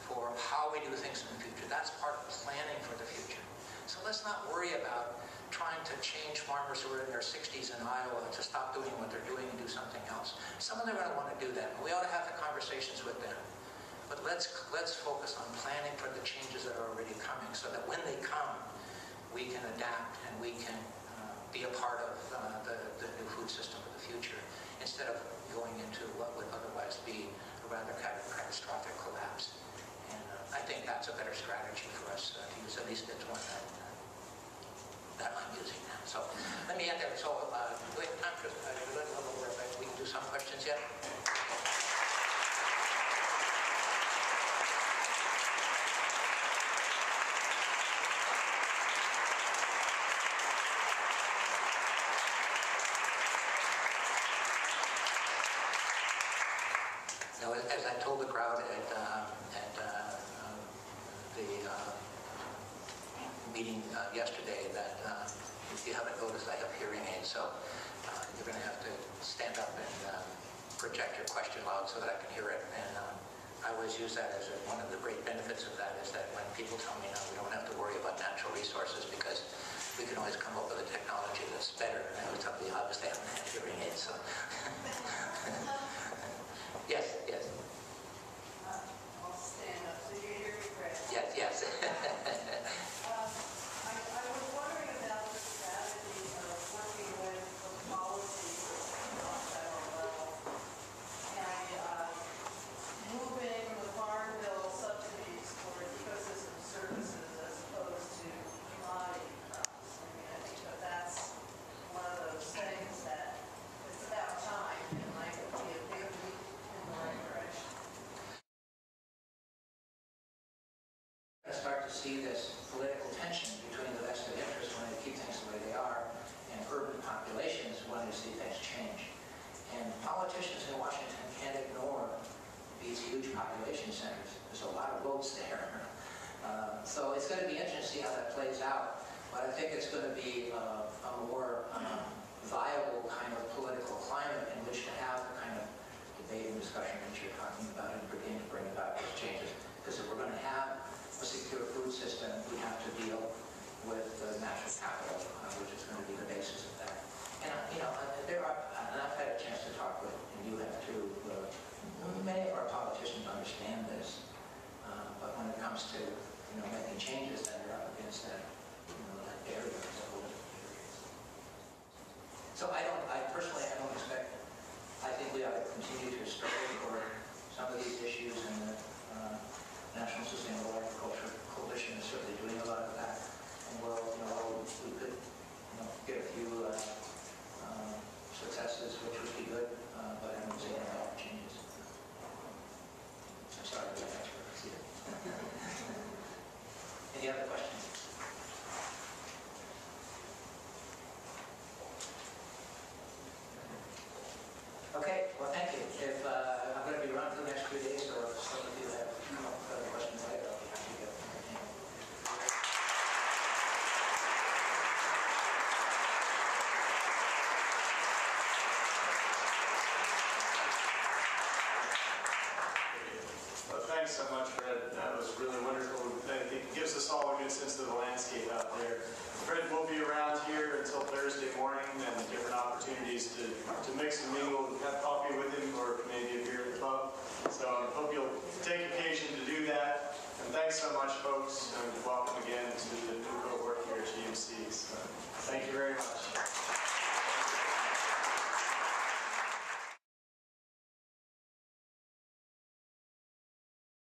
for how we do things in the future. That's part of planning for the future. So let's not worry about trying to change farmers who are in their sixties in Iowa to stop doing what they're doing and do something else. Some of them are going to want to do that, and we ought to have the conversations with them. But let's, let's focus on planning for the changes that are already coming, so that when they come, we can adapt and we can uh, be a part of uh, the, the new food system of the future, instead of going into what would otherwise be a rather kind of catastrophic collapse. And uh, I think that's a better strategy for us uh, to use. At least it's one that, uh, that I'm using now. So let me end there. So uh, we have time for a little more, but we can do some questions yet. Now, as, as I told the crowd at, uh, at uh, uh, the uh, meeting uh, yesterday, that uh, if you haven't noticed, I have hearing aids, so uh, you're going to have to stand up and uh, project your question loud so that I can hear it. And uh, I always use that as a, one of the great benefits of that is that when people tell me, no, we don't have to worry about natural resources because we can always come up with a technology that's better. And I always tell people, obviously, I haven't had hearing aids, so. Yes, yes. I'll stand up so you hear me, Fred. Yes, yes. um, I, I was wondering about the strategy of working with the policies on federal level and uh, moving the Farm Bill subsidies toward ecosystem services as opposed to commodity crops. I mean, I think that that's one of those things that it's about time and might be a big leap. I start to see this political tension between the vested interests when they keep things the way they are and urban populations when they see things change. And politicians in Washington can't ignore these huge population centers. There's a lot of votes there. Uh, so it's going to be interesting to see how that plays out. But I think it's going to be uh, a more uh, viable kind of political climate in which to have the kind of debate and discussion that you're talking about and begin to bring about those changes. Because if we're going to have a secure food system, we have to deal with the natural capital, uh, which is going to be the basis of that. And you know, there are, and I've had a chance to talk with, and you have too, uh, many of our politicians understand this, uh, but when it comes to you know making changes, then you're up against that, you know, that barrier. So I